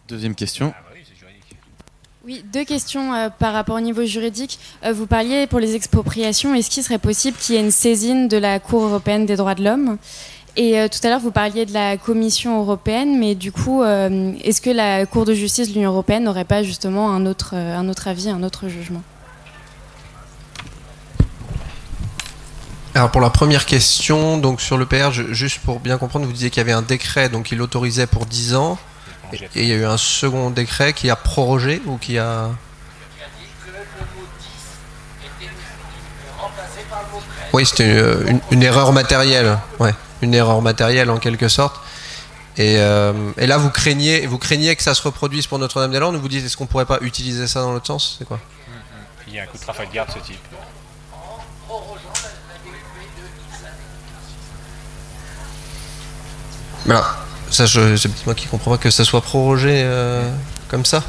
Deuxième question. Oui, deux questions euh, par rapport au niveau juridique. Euh, vous parliez pour les expropriations, est-ce qu'il serait possible qu'il y ait une saisine de la Cour européenne des droits de l'homme? Et euh, tout à l'heure, vous parliez de la Commission européenne, mais du coup, euh, est-ce que la Cour de justice de l'Union européenne n'aurait pas justement un autre, euh, un autre avis, un autre jugement? Alors pour la première question, donc sur l'E P R, juste pour bien comprendre, vous disiez qu'il y avait un décret, donc il l'autorisait pour dix ans, et, et il y a eu un second décret qui a prorogé ou qui a... Oui, c'était une, une, une erreur matérielle, ouais, une erreur matérielle en quelque sorte. Et, euh, et là, vous craignez, vous craignez que ça se reproduise pour Notre-Dame-des-Landes, ou vous dites, est-ce qu'on ne pourrait pas utiliser ça dans l'autre sens? C'est quoi? Il y a un coup de Trafalgar de ce type. Voilà, ça c'est moi qui comprends pas que ça soit prorogé euh, comme ça.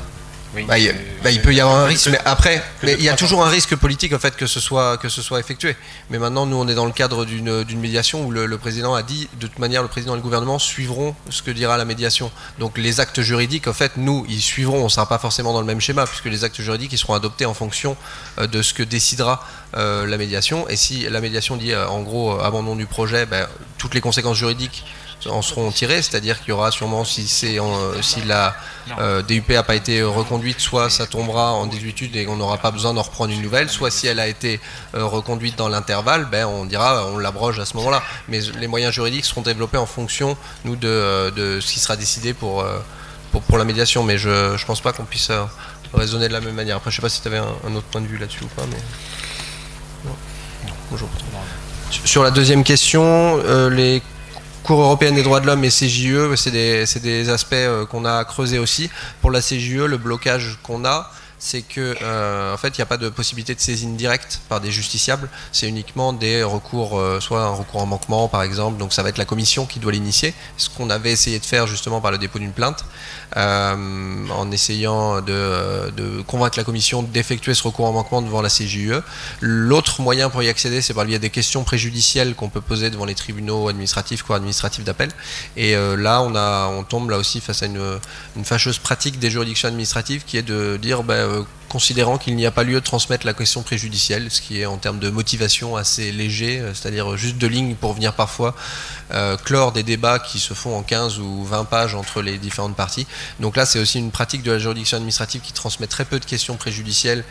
Oui, bah, il, bah, il peut y avoir un risque, mais après, mais il y a toujours un risque politique en fait que ce soit que ce soit effectué. Mais maintenant, nous, on est dans le cadre d'une d'une médiation où le, le président a dit, de toute manière, le président et le gouvernement suivront ce que dira la médiation. Donc les actes juridiques, en fait, nous, ils suivront. On sera pas forcément dans le même schéma puisque les actes juridiques, ils seront adoptés en fonction euh, de ce que décidera euh, la médiation. Et si la médiation dit, euh, en gros, euh, abandon du projet, bah, toutes les conséquences juridiques en seront tirés, c'est-à-dire qu'il y aura sûrement, si, c'est en, si la euh, D U P n'a pas été reconduite, soit ça tombera en désuétude et on n'aura pas besoin d'en reprendre une nouvelle, soit si elle a été euh, reconduite dans l'intervalle, ben, on dira on l'abroge à ce moment-là. Mais les moyens juridiques seront développés en fonction nous, de, de ce qui sera décidé pour, pour, pour la médiation, mais je ne pense pas qu'on puisse euh, raisonner de la même manière. Après, je ne sais pas si tu avais un, un autre point de vue là-dessus ou pas, mais... Non. Bonjour. Sur la deuxième question, euh, les Cour européenne des droits de l'homme et C J E, c'est des, des aspects euh, qu'on a creusés aussi. Pour la C J E, le blocage qu'on a, c'est que euh, en fait, il n'y a pas de possibilité de saisine directe par des justiciables. C'est uniquement des recours, euh, soit un recours en manquement, par exemple. Donc ça va être la commission qui doit l'initier. Ce qu'on avait essayé de faire justement par le dépôt d'une plainte, euh, en essayant de, de convaincre la commission d'effectuer ce recours en manquement devant la C J U E. L'autre moyen pour y accéder, c'est par le biais des questions préjudicielles qu'on peut poser devant les tribunaux administratifs, cour administrative d'appel. Et euh, là, on, a, on tombe là aussi face à une, une fâcheuse pratique des juridictions administratives qui est de dire... Bah, considérant qu'il n'y a pas lieu de transmettre la question préjudicielle, ce qui est en termes de motivation assez léger, c'est-à-dire juste deux lignes pour venir parfois euh, clore des débats qui se font en quinze ou vingt pages entre les différentes parties. Donc là, c'est aussi une pratique de la juridiction administrative qui transmet très peu de questions préjudicielles,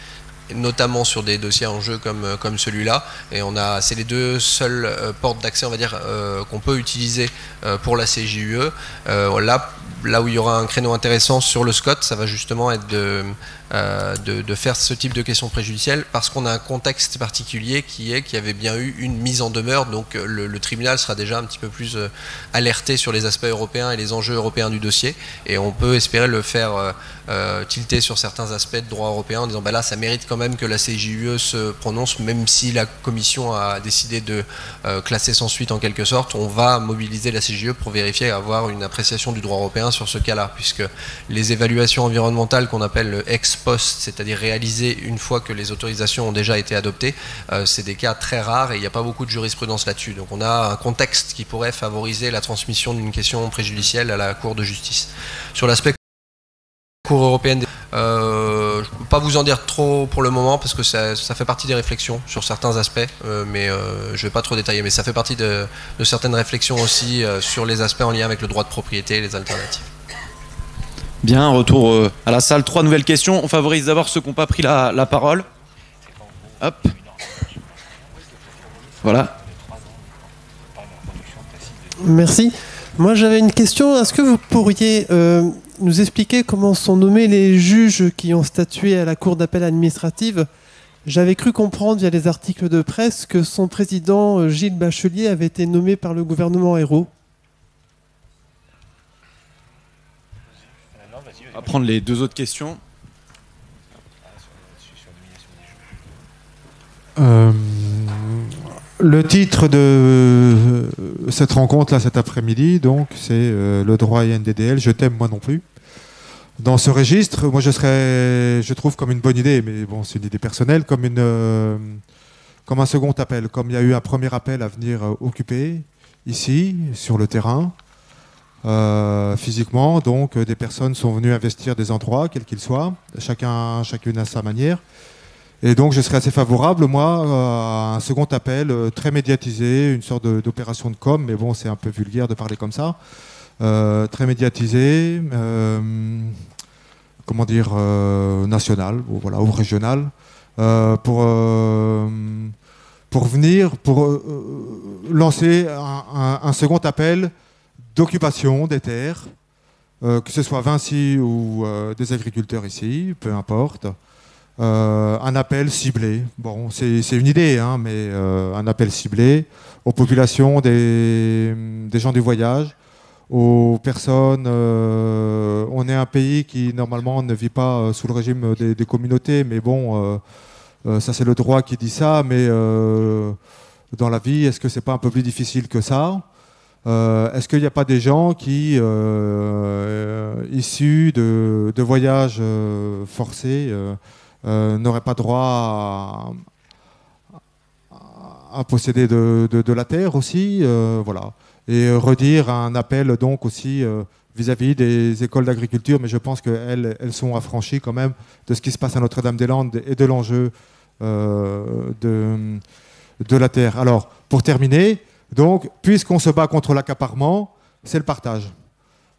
notamment sur des dossiers en jeu comme, comme celui-là. Et on a, c'est les deux seules euh, portes d'accès, on va dire, euh, qu'on peut utiliser euh, pour la C J U E. Euh, là, là où il y aura un créneau intéressant sur le S C O T, ça va justement être de... euh, de, de faire ce type de questions préjudicielles, parce qu'on a un contexte particulier qui est qu'il y avait bien eu une mise en demeure, donc le, le tribunal sera déjà un petit peu plus euh, alerté sur les aspects européens et les enjeux européens du dossier, et on peut espérer le faire euh, euh, tilter sur certains aspects de droit européen en disant bah là ça mérite quand même que la C J U E se prononce, même si la Commission a décidé de euh, classer sans suite en quelque sorte, on va mobiliser la C J U E pour vérifier et avoir une appréciation du droit européen sur ce cas-là, puisque les évaluations environnementales qu'on appelle le ex post, c'est-à-dire réalisées une fois que les autorisations ont déjà été adoptées, euh, c'est des cas très rares et il n'y a pas beaucoup de jurisprudence là-dessus. Donc on a un contexte qui pourrait favoriser la transmission d'une question préjudicielle à la Cour de justice. Sur l'aspect Cour européenne des... Euh, je ne peux pas vous en dire trop pour le moment parce que ça, ça fait partie des réflexions sur certains aspects, euh, mais euh, je ne vais pas trop détailler, mais ça fait partie de, de certaines réflexions aussi euh, sur les aspects en lien avec le droit de propriété et les alternatives. Bien, retour euh, à la salle. Trois nouvelles questions. On favorise d'abord ceux qui n'ont pas pris la, la parole. Hop. Voilà. Merci. Moi j'avais une question. Est-ce que vous pourriez... Euh nous expliquer comment sont nommés les juges qui ont statué à la Cour d'appel administrative. J'avais cru comprendre via les articles de presse que son président Gilles Bachelier avait été nommé par le gouvernement Ayrault. On va prendre les deux autres questions. Euh, le titre de cette rencontre là cet après-midi, donc c'est euh, le droit I N D D L, je t'aime moi non plus. Dans ce registre, moi je serais, je trouve comme une bonne idée, mais bon c'est une idée personnelle, comme, une, euh, comme un second appel, comme il y a eu un premier appel à venir euh, occuper ici, sur le terrain, euh, physiquement, donc euh, des personnes sont venues investir des endroits, quels qu'ils soient, chacun, chacune à sa manière. Et donc je serais assez favorable, moi, à un second appel euh, très médiatisé, une sorte d'opération de, de com, mais bon c'est un peu vulgaire de parler comme ça, euh, très médiatisé. Euh, comment dire, euh, national, ou, voilà, ou régional, euh, pour, euh, pour venir, pour euh, lancer un, un, un second appel d'occupation des terres, euh, que ce soit Vinci ou euh, des agriculteurs ici, peu importe, euh, un appel ciblé, bon c'est une idée, hein, mais euh, un appel ciblé aux populations des, des gens du voyage, aux personnes, euh, on est un pays qui normalement ne vit pas sous le régime des, des communautés, mais bon, euh, ça c'est le droit qui dit ça, mais euh, dans la vie, est-ce que c'est pas un peu plus difficile que ça? euh, Est-ce qu'il n'y a pas des gens qui, euh, issus de, de voyages euh, forcés, euh, euh, n'auraient pas droit à, à posséder de, de, de la terre aussi? euh, Voilà. Et redire un appel donc aussi vis-à-vis euh, -vis des écoles d'agriculture, mais je pense qu'elles elles sont affranchies quand même de ce qui se passe à Notre-Dame-des-Landes et de l'enjeu euh, de, de la terre. Alors, pour terminer, donc, puisqu'on se bat contre l'accaparement, c'est le partage.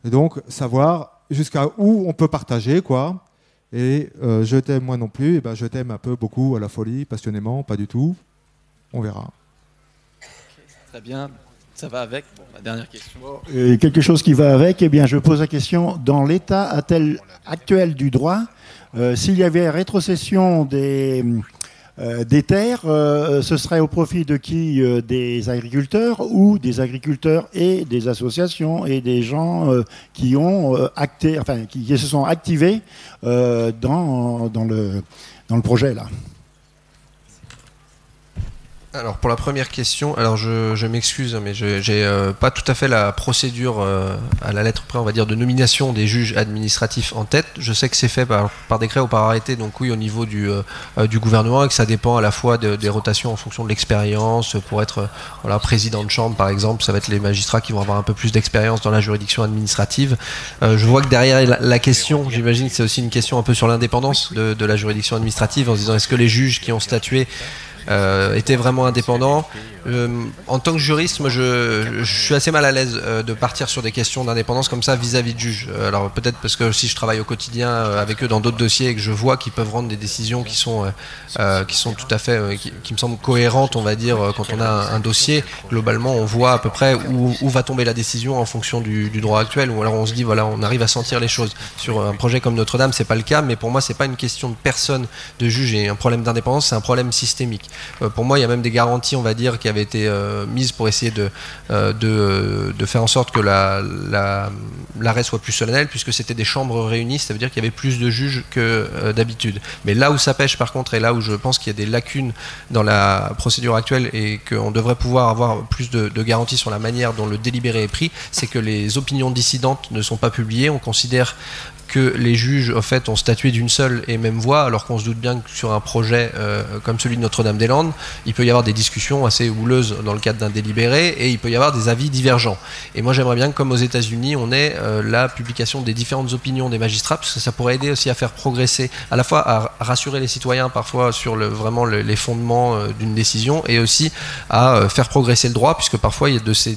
Et donc, savoir jusqu'à où on peut partager, quoi. Et euh, je t'aime moi non plus, et ben, je t'aime un peu beaucoup à la folie, passionnément, pas du tout. On verra. Très bien. Ça va avec. Bon, ma dernière question. Et quelque chose qui va avec, eh bien, je pose la question, dans l'état actuel du droit, euh, s'il y avait rétrocession des, euh, des terres, euh, ce serait au profit de qui? euh, Des agriculteurs ou des agriculteurs et des associations et des gens euh, qui ont euh, acté, enfin, qui, qui se sont activés euh, dans, dans, le, dans le projet là. Alors pour la première question, alors je, je m'excuse, mais je n'ai euh, pas tout à fait la procédure euh, à la lettre près, on va dire, de nomination des juges administratifs en tête. Je sais que c'est fait par, par décret ou par arrêté, donc oui, au niveau du, euh, du gouvernement, et que ça dépend à la fois de, des rotations en fonction de l'expérience. Pour être euh, voilà, président de chambre, par exemple, ça va être les magistrats qui vont avoir un peu plus d'expérience dans la juridiction administrative. Euh, je vois que derrière la, la question, j'imagine que c'est aussi une question un peu sur l'indépendance de, de la juridiction administrative, en se disant est-ce que les juges qui ont statué euh, était vraiment indépendant. Euh, en tant que juriste, moi, je, je suis assez mal à l'aise euh, de partir sur des questions d'indépendance comme ça vis-à-vis de juges. Alors peut-être parce que si je travaille au quotidien euh, avec eux dans d'autres dossiers et que je vois qu'ils peuvent rendre des décisions qui sont, euh, euh, qui sont tout à fait, euh, qui, qui me semblent cohérentes, on va dire, quand on a un, un dossier, globalement on voit à peu près où, où va tomber la décision en fonction du, du droit actuel, ou alors on se dit voilà, on arrive à sentir les choses. Sur un projet comme Notre-Dame, c'est pas le cas, mais pour moi c'est pas une question de personne, de juge, et un problème d'indépendance, c'est un problème systémique. Euh, pour moi, il y a même des garanties, on va dire, qui avaient été euh, mises pour essayer de, euh, de, de faire en sorte que la, la, l'arrêt soit plus solennel, puisque c'était des chambres réunies, ça veut dire qu'il y avait plus de juges que euh, d'habitude. Mais là où ça pêche par contre, et là où je pense qu'il y a des lacunes dans la procédure actuelle et qu'on devrait pouvoir avoir plus de, de garanties sur la manière dont le délibéré est pris, c'est que les opinions dissidentes ne sont pas publiées. On considère que les juges, en fait, ont statué d'une seule et même voix, alors qu'on se doute bien que sur un projet euh, comme celui de Notre-Dame-des-Landes, il peut y avoir des discussions assez houleuses dans le cadre d'un délibéré, et il peut y avoir des avis divergents. Et moi, j'aimerais bien que, comme aux États-Unis, on ait euh, la publication des différentes opinions des magistrats, parce que ça pourrait aider aussi à faire progresser, à la fois à rassurer les citoyens parfois sur le, vraiment le, les fondements euh, d'une décision, et aussi à euh, faire progresser le droit, puisque parfois, il y a de ces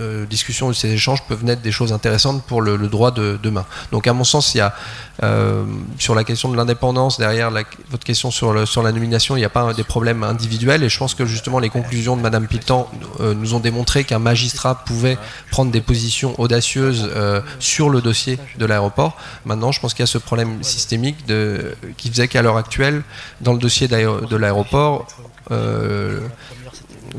euh, discussions, de ces échanges peuvent naître des choses intéressantes pour le, le droit de demain. Donc, à mon sens, il y a, euh, sur la question de l'indépendance, derrière la, votre question sur, le, sur la nomination, il n'y a pas des problèmes individuels, et je pense que justement les conclusions de Madame Piltan euh, nous ont démontré qu'un magistrat pouvait prendre des positions audacieuses euh, sur le dossier de l'aéroport. Maintenant, je pense qu'il y a ce problème systémique de, qui faisait qu'à l'heure actuelle, dans le dossier de l'aéroport, euh,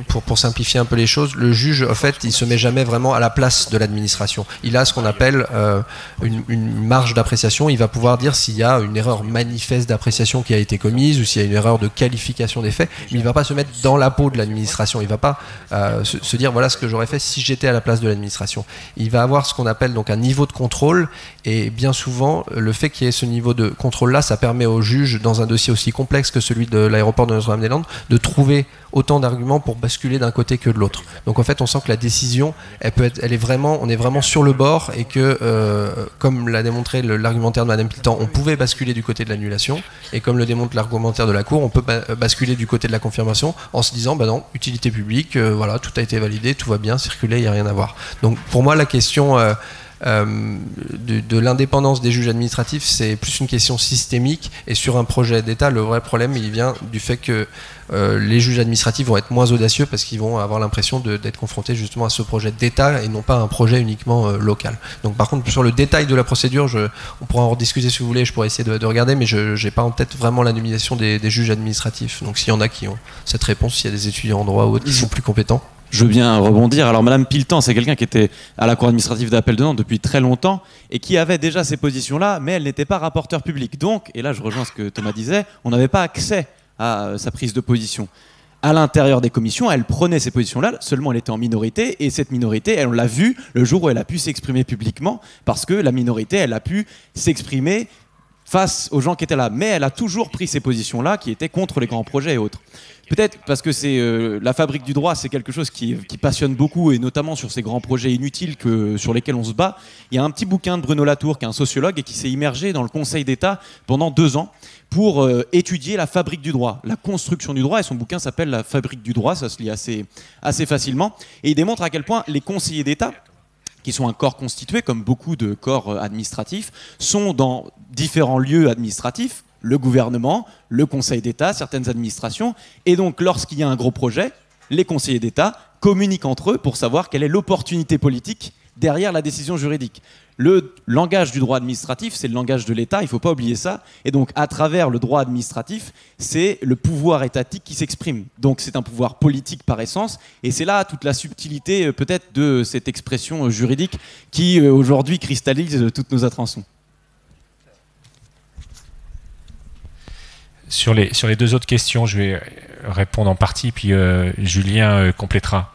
Pour, pour simplifier un peu les choses, le juge, en fait, il se met jamais vraiment à la place de l'administration. Il a ce qu'on appelle euh, une, une marge d'appréciation. Il va pouvoir dire s'il y a une erreur manifeste d'appréciation qui a été commise ou s'il y a une erreur de qualification des faits. Mais il ne va pas se mettre dans la peau de l'administration. Il ne va pas euh, se, se dire voilà ce que j'aurais fait si j'étais à la place de l'administration. Il va avoir ce qu'on appelle donc un niveau de contrôle, et bien souvent, le fait qu'il y ait ce niveau de contrôle-là, ça permet au juge, dans un dossier aussi complexe que celui de l'aéroport de Notre-Dame-des-Landes, de trouver autant d'arguments pour basculer d'un côté que de l'autre. Donc en fait, on sent que la décision, elle peut être, elle est vraiment, on est vraiment sur le bord, et que, euh, comme l'a démontré l'argumentaire de Madame Piltan, on pouvait basculer du côté de l'annulation, et comme le démontre l'argumentaire de la Cour, on peut basculer du côté de la confirmation en se disant, bah non, utilité publique, euh, voilà, tout a été validé, tout va bien, circuler, il n'y a rien à voir. Donc pour moi, la question Euh, Euh, de, de l'indépendance des juges administratifs, c'est plus une question systémique, et sur un projet d'État, le vrai problème, il vient du fait que euh, les juges administratifs vont être moins audacieux parce qu'ils vont avoir l'impression d'être confrontés justement à ce projet d'État et non pas à un projet uniquement euh, local. Donc par contre, sur le détail de la procédure, je, on pourra en rediscuter si vous voulez, je pourrais essayer de, de regarder, mais je n'ai pas en tête vraiment la nomination des, des juges administratifs. Donc s'il y en a qui ont cette réponse, s'il y a des étudiants en droit ou autres qui sont plus compétents. Je veux bien rebondir. Alors Madame Piltan, c'est quelqu'un qui était à la Cour administrative d'appel de Nantes depuis très longtemps et qui avait déjà ces positions-là, mais elle n'était pas rapporteure publique. Donc, et là je rejoins ce que Thomas disait, on n'avait pas accès à sa prise de position. À l'intérieur des commissions, elle prenait ces positions-là, seulement elle était en minorité, et cette minorité, elle, on l'a vu le jour où elle a pu s'exprimer publiquement, parce que la minorité, elle a pu s'exprimer face aux gens qui étaient là. Mais elle a toujours pris ces positions-là qui étaient contre les grands projets et autres. Peut-être parce que c'est euh, la fabrique du droit, c'est quelque chose qui, qui passionne beaucoup, et notamment sur ces grands projets inutiles que, sur lesquels on se bat. Il y a un petit bouquin de Bruno Latour, qui est un sociologue et qui s'est immergé dans le Conseil d'État pendant deux ans pour euh, étudier la fabrique du droit, la construction du droit, et son bouquin s'appelle « La fabrique du droit », ça se lit assez, assez facilement, et il démontre à quel point les conseillers d'État, qui sont un corps constitué, comme beaucoup de corps administratifs, sont dans différents lieux administratifs, le gouvernement, le Conseil d'État, certaines administrations. Et donc, lorsqu'il y a un gros projet, les conseillers d'État communiquent entre eux pour savoir quelle est l'opportunité politique derrière la décision juridique. Le langage du droit administratif, c'est le langage de l'État, il ne faut pas oublier ça. Et donc, à travers le droit administratif, c'est le pouvoir étatique qui s'exprime. Donc, c'est un pouvoir politique par essence. Et c'est là toute la subtilité, peut-être, de cette expression juridique qui, aujourd'hui, cristallise toutes nos attentions. Sur les, sur les deux autres questions, je vais répondre en partie, puis euh, Julien euh, complétera.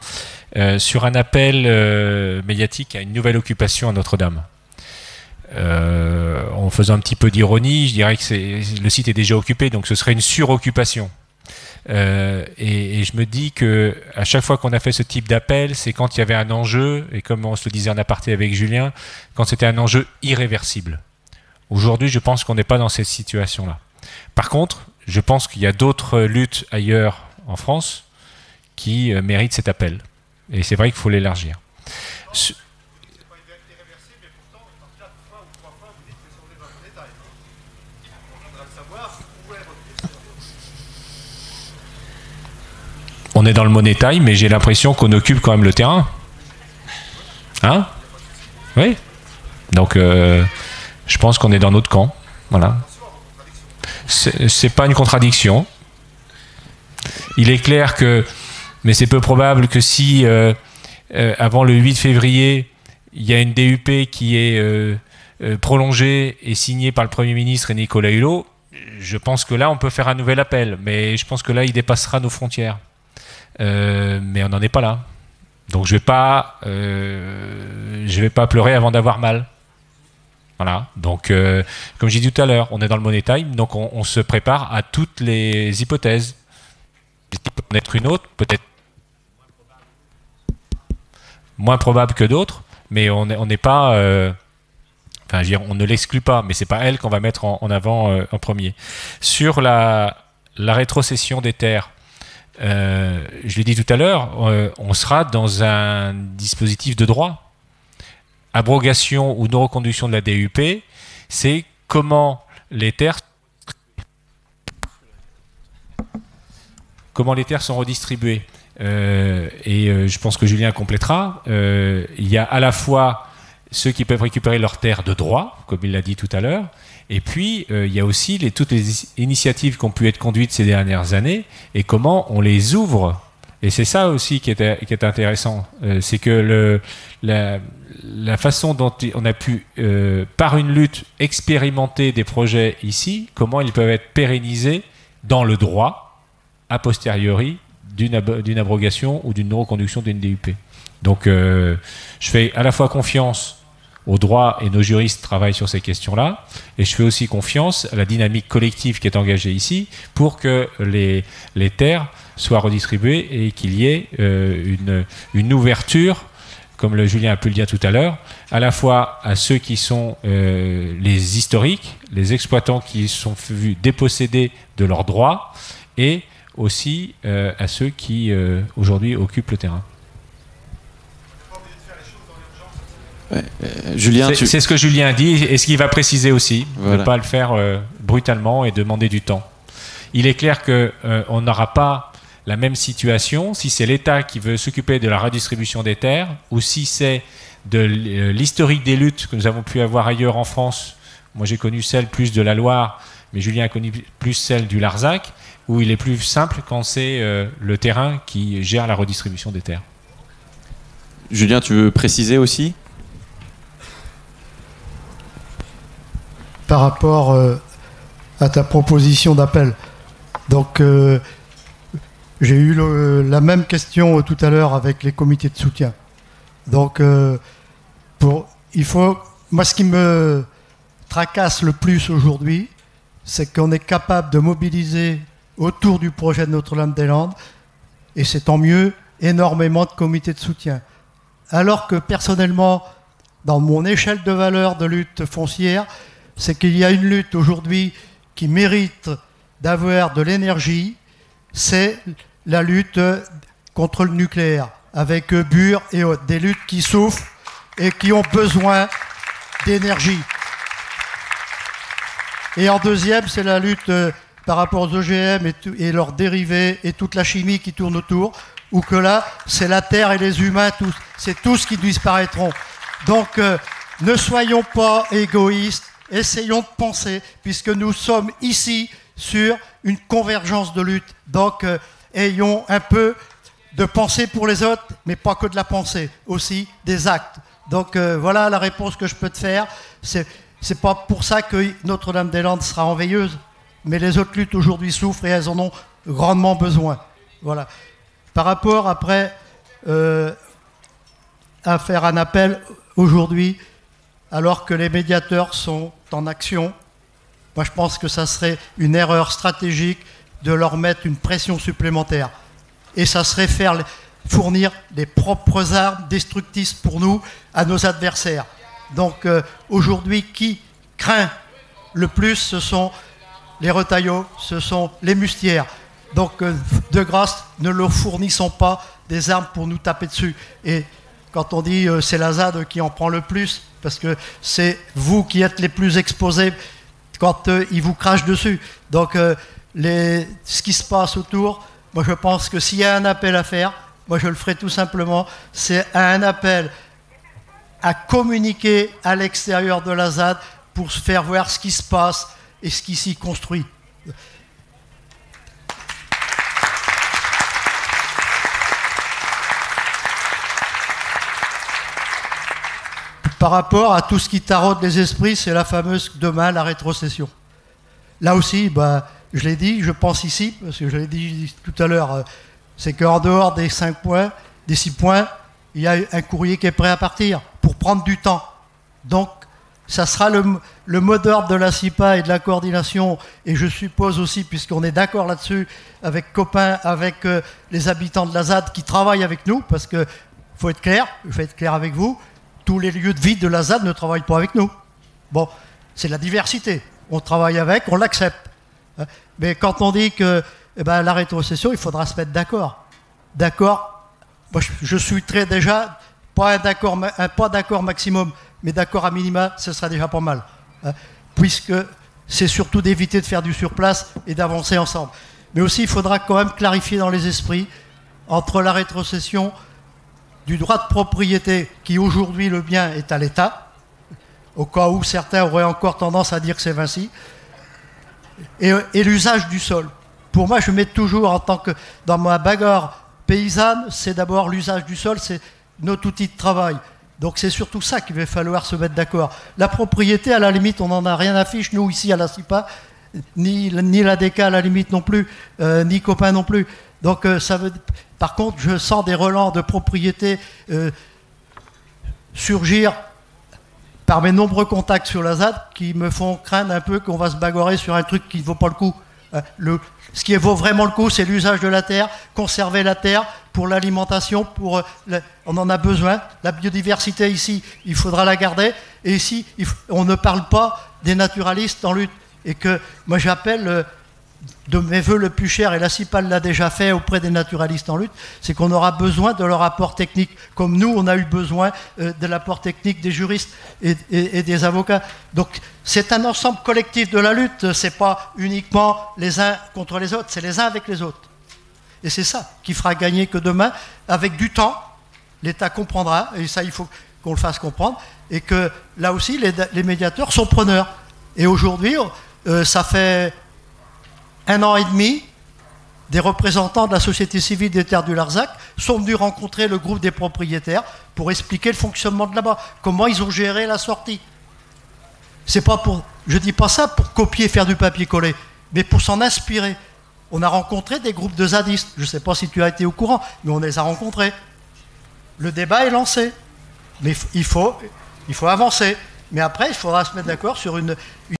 Euh, sur un appel euh, médiatique à une nouvelle occupation à Notre-Dame. Euh, en faisant un petit peu d'ironie, je dirais que le site est déjà occupé, donc ce serait une suroccupation. Euh, et, et je me dis que à chaque fois qu'on a fait ce type d'appel, c'est quand il y avait un enjeu, et comme on se le disait en aparté avec Julien, quand c'était un enjeu irréversible. Aujourd'hui, je pense qu'on n'est pas dans cette situation-là. Par contre, je pense qu'il y a d'autres luttes ailleurs en France qui euh, méritent cet appel. Et c'est vrai qu'il faut l'élargir. Ce... On est dans le monétail, mais j'ai l'impression qu'on occupe quand même le terrain. Hein? Oui. Donc, euh, je pense qu'on est dans notre camp. Voilà. C'est pas une contradiction. Il est clair que, mais c'est peu probable que si, euh, euh, avant le huit février, il y a une D U P qui est euh, euh, prolongée et signée par le Premier ministre et Nicolas Hulot, je pense que là, on peut faire un nouvel appel. Mais je pense que là, il dépassera nos frontières. Euh, mais on n'en est pas là. Donc je vais pas, euh, je vais pas pleurer avant d'avoir mal. Voilà. Donc euh, comme j'ai dit tout à l'heure, on est dans le money time, donc on, on se prépare à toutes les hypothèses. Il peut en être une autre, peut-être moins probable que d'autres, mais on n'est on n'est pas, euh, enfin je veux dire, on ne l'exclut pas, mais c'est pas elle qu'on va mettre en, en avant euh, en premier. Sur la, la rétrocession des terres. Euh, je l'ai dit tout à l'heure, euh, on sera dans un dispositif de droit. Abrogation ou non reconduction de la D U P, c'est comment les terres comment les terres sont redistribuées. Euh, et euh, je pense que Julien complétera. Euh, il y a à la fois ceux qui peuvent récupérer leurs terres de droit, comme il l'a dit tout à l'heure, et puis, euh, il y a aussi les, toutes les initiatives qui ont pu être conduites ces dernières années et comment on les ouvre. Et c'est ça aussi qui est, qui est intéressant. Euh, c'est que le, la, la façon dont on a pu, euh, par une lutte, expérimenter des projets ici, comment ils peuvent être pérennisés dans le droit, a posteriori, d'une ab- d'une abrogation ou d'une non-reconduction d'une D U P. Donc, euh, je fais à la fois confiance au droit, et nos juristes travaillent sur ces questions-là, et je fais aussi confiance à la dynamique collective qui est engagée ici pour que les, les terres soient redistribuées et qu'il y ait euh, une, une ouverture, comme le Julien a pu le dire tout à l'heure, à la fois à ceux qui sont euh, les historiques, les exploitants qui sont vus dépossédés de leurs droits, et aussi euh, à ceux qui euh, aujourd'hui occupent le terrain. Ouais. Euh, Julien, c'est tu... ce que Julien dit et ce qu'il va préciser aussi, voilà. Ne pas le faire euh, brutalement et demander du temps. Il est clair qu'on euh, n'aura pas la même situation si c'est l'État qui veut s'occuper de la redistribution des terres ou si c'est de l'historique des luttes que nous avons pu avoir ailleurs en France. Moi j'ai connu celle plus de la Loire, mais Julien a connu plus celle du Larzac, où il est plus simple quand c'est euh, le terrain qui gère la redistribution des terres. Julien, tu veux préciser aussi ? Par rapport euh, à ta proposition d'appel. Donc, euh, j'ai eu le, la même question euh, tout à l'heure avec les comités de soutien. Donc, euh, pour, il faut... Moi, ce qui me tracasse le plus aujourd'hui, c'est qu'on est capable de mobiliser autour du projet de Notre-Dame-des-Landes, et c'est tant mieux, énormément de comités de soutien. Alors que, personnellement, dans mon échelle de valeur de lutte foncière, c'est qu'il y a une lutte aujourd'hui qui mérite d'avoir de l'énergie, c'est la lutte contre le nucléaire, avec Bure et autres, des luttes qui souffrent et qui ont besoin d'énergie. Et en deuxième, c'est la lutte par rapport aux O G M et, et leurs dérivés et toute la chimie qui tourne autour, où que là, c'est la terre et les humains, c'est tout ce qui disparaîtront. Donc, euh, ne soyons pas égoïstes, essayons de penser, puisque nous sommes ici sur une convergence de lutte. Donc, euh, ayons un peu de pensée pour les autres, mais pas que de la pensée, aussi des actes. Donc, euh, voilà la réponse que je peux te faire. C'est, c'est pas pour ça que Notre-Dame-des-Landes sera en veilleuse, mais les autres luttes aujourd'hui souffrent et elles en ont grandement besoin. Voilà. Par rapport, après, euh, à faire un appel aujourd'hui, alors que les médiateurs sont en action. Moi, je pense que ça serait une erreur stratégique de leur mettre une pression supplémentaire. Et ça serait faire fournir les propres armes destructrices pour nous à nos adversaires. Donc, euh, aujourd'hui, qui craint le plus, ce sont les Retailleau, ce sont les Mustières. Donc, euh, de grâce, ne leur fournissons pas des armes pour nous taper dessus. Et quand on dit euh, c'est la Z A D qui en prend le plus, parce que c'est vous qui êtes les plus exposés quand euh, ils vous crachent dessus. Donc euh, les, ce qui se passe autour, moi je pense que s'il y a un appel à faire, moi je le ferai tout simplement, c'est un appel à communiquer à l'extérieur de la Z A D pour se faire voir ce qui se passe et ce qui s'y construit. Par rapport à tout ce qui taraude les esprits, c'est la fameuse demain, la rétrocession. Là aussi, bah, je l'ai dit, je pense ici, parce que je l'ai dit tout à l'heure, c'est qu'en dehors des cinq points, des six points, il y a un courrier qui est prêt à partir pour prendre du temps. Donc, ça sera le, le mot d'ordre de la C I P A et de la coordination, et je suppose aussi, puisqu'on est d'accord là-dessus, avec Copain, avec euh, les habitants de la Z A D qui travaillent avec nous, parce que faut être clair, il faut être clair avec vous, tous les lieux de vie de la Z A D ne travaillent pas avec nous. Bon, c'est la diversité. On travaille avec, on l'accepte. Mais quand on dit que eh ben, la rétrocession, il faudra se mettre d'accord. D'accord, moi, je suis très déjà, pas d'accord pas d'accord maximum, mais d'accord à minima, ce sera déjà pas mal. Puisque c'est surtout d'éviter de faire du surplace et d'avancer ensemble. Mais aussi, il faudra quand même clarifier dans les esprits entre la rétrocession du droit de propriété, qui aujourd'hui le bien est à l'État, au cas où certains auraient encore tendance à dire que c'est Vinci, et, et l'usage du sol. Pour moi, je mets toujours, en tant que dans ma bagarre paysanne, c'est d'abord l'usage du sol, c'est notre outil de travail. Donc c'est surtout ça qu'il va falloir se mettre d'accord. La propriété, à la limite, on n'en a rien à fiche, nous ici à la C I P A, ni, ni la D E C A à la limite non plus, euh, ni Copain non plus. Donc euh, ça veut... Par contre, je sens des relents de propriété euh, surgir par mes nombreux contacts sur la Z A D qui me font craindre un peu qu'on va se bagarrer sur un truc qui ne vaut pas le coup. Euh, le, ce qui vaut vraiment le coup, c'est l'usage de la terre, conserver la terre pour l'alimentation, pour euh, la, on en a besoin. La biodiversité ici, il faudra la garder. Et ici, il, on ne parle pas des naturalistes en lutte. Et que moi j'appelle... Euh, de mes voeux le plus cher, et la C I P A l'a déjà fait auprès des naturalistes en lutte, c'est qu'on aura besoin de leur apport technique, comme nous, on a eu besoin de l'apport technique des juristes et, et, et des avocats. Donc, c'est un ensemble collectif de la lutte, c'est pas uniquement les uns contre les autres, c'est les uns avec les autres. Et c'est ça qui fera gagner que demain, avec du temps, l'État comprendra, et ça, il faut qu'on le fasse comprendre, et que là aussi, les, les médiateurs sont preneurs. Et aujourd'hui, euh, ça fait... un an et demi, des représentants de la société civile des terres du Larzac sont venus rencontrer le groupe des propriétaires pour expliquer le fonctionnement de là-bas, comment ils ont géré la sortie. C'est pas pour, je dis pas ça pour copier, faire du papier-coller, mais pour s'en inspirer. On a rencontré des groupes de zadistes. Je ne sais pas si tu as été au courant, mais on les a rencontrés. Le débat est lancé, mais il faut, il faut avancer. Mais après, il faudra se mettre d'accord sur une, une,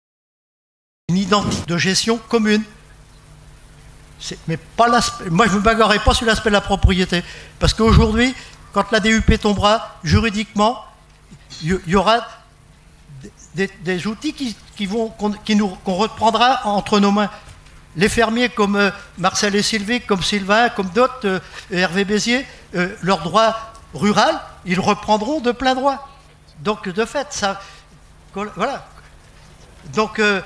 une identité de gestion commune. Mais pas l'aspect. Moi, je ne me bagarrerai pas sur l'aspect de la propriété. Parce qu'aujourd'hui, quand la D U P tombera, juridiquement, il y, y aura des, des outils qui, qui vont, qu'on, qui nous, qu'on reprendra entre nos mains. Les fermiers comme euh, Marcel et Sylvie, comme Sylvain, comme d'autres, euh, Hervé Bézier, euh, leur droit rural, ils reprendront de plein droit. Donc, de fait, ça... Voilà. Donc, euh,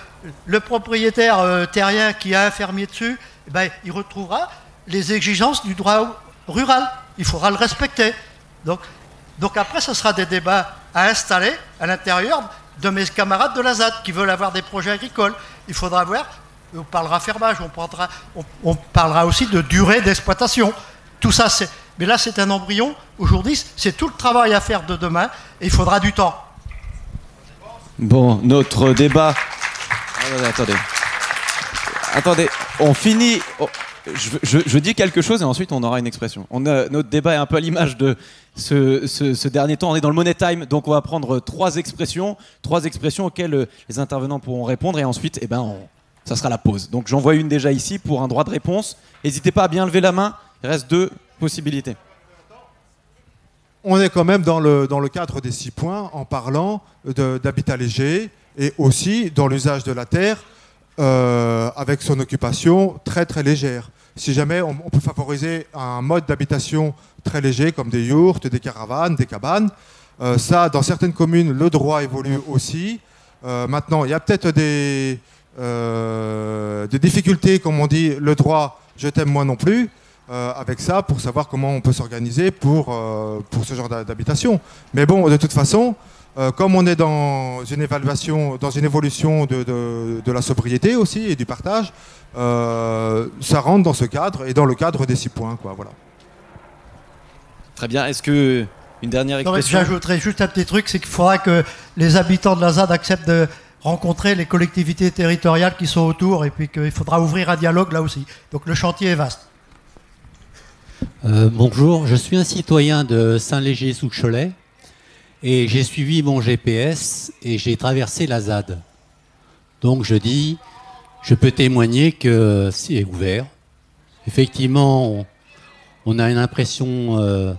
le propriétaire euh, terrien qui a un fermier dessus... Eh bien, il retrouvera les exigences du droit rural. Il faudra le respecter. Donc, donc après, ce sera des débats à installer à l'intérieur de mes camarades de la Z A D qui veulent avoir des projets agricoles. Il faudra voir, on parlera fermage, on, prendra, on, on parlera aussi de durée d'exploitation. Tout ça, c'est... Mais là, c'est un embryon. Aujourd'hui, c'est tout le travail à faire de demain et il faudra du temps. Bon, notre débat... Attendez, attendez. Attendez, on finit... Oh, je, je, je dis quelque chose et ensuite on aura une expression. On a, notre débat est un peu à l'image de ce, ce, ce dernier temps. On est dans le Money Time, donc on va prendre trois expressions, trois expressions auxquelles les intervenants pourront répondre et ensuite, eh ben, on, ça sera la pause. Donc j'en vois une déjà ici pour un droit de réponse. N'hésitez pas à bien lever la main, il reste deux possibilités. On est quand même dans le, dans le cadre des six points en parlant d'habitat léger et aussi dans l'usage de la terre. Euh, avec son occupation très très légère. si jamais on, on peut favoriser un mode d'habitation très léger comme des yourtes, des caravanes, des cabanes. Euh, ça, dans certaines communes, le droit évolue aussi. Euh, maintenant, il y a peut-être des, euh, des difficultés, comme on dit, le droit, je t'aime moi non plus, euh, avec ça, pour savoir comment on peut s'organiser pour, euh, pour ce genre d'habitation. Mais bon, de toute façon, euh, comme on est dans une évaluation, dans une évolution de, de, de la sobriété aussi et du partage, euh, ça rentre dans ce cadre et dans le cadre des six points, quoi, voilà. Très bien. Est-ce que... Une dernière expression. J'ajouterai juste un petit truc, c'est qu'il faudra que les habitants de la Z A D acceptent de rencontrer les collectivités territoriales qui sont autour et puis qu'il faudra ouvrir un dialogue là aussi. Donc le chantier est vaste. Euh, bonjour, je suis un citoyen de Saint-Léger-sous-Cholet et j'ai suivi mon G P S et j'ai traversé la Z A D. Donc je dis, je peux témoigner que c'est ouvert. Effectivement, on a une impression... Euh,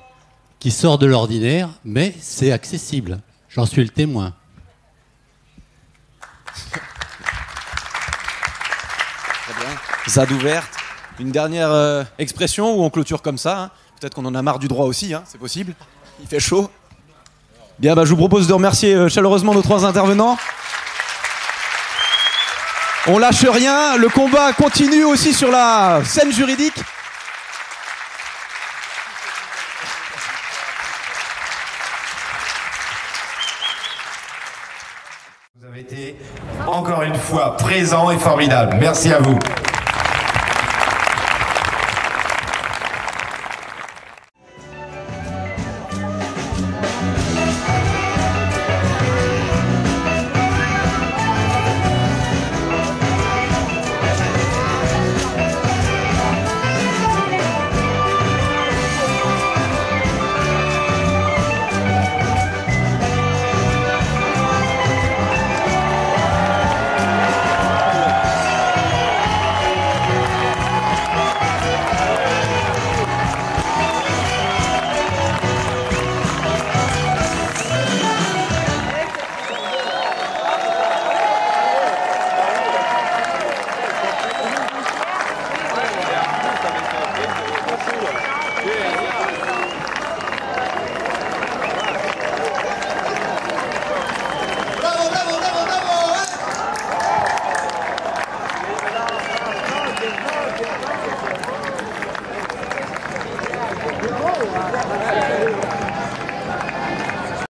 qui sort de l'ordinaire, mais c'est accessible. J'en suis le témoin. Très bien. Z A D ouverte. Une dernière euh, expression ou on clôture comme ça, hein. Peut-être qu'on en a marre du droit aussi, hein, c'est possible. Il fait chaud. Bien, bah, je vous propose de remercier euh, chaleureusement nos trois intervenants. On lâche rien. Le combat continue aussi sur la scène juridique. Été encore une fois présent et formidable. Merci à vous. All right.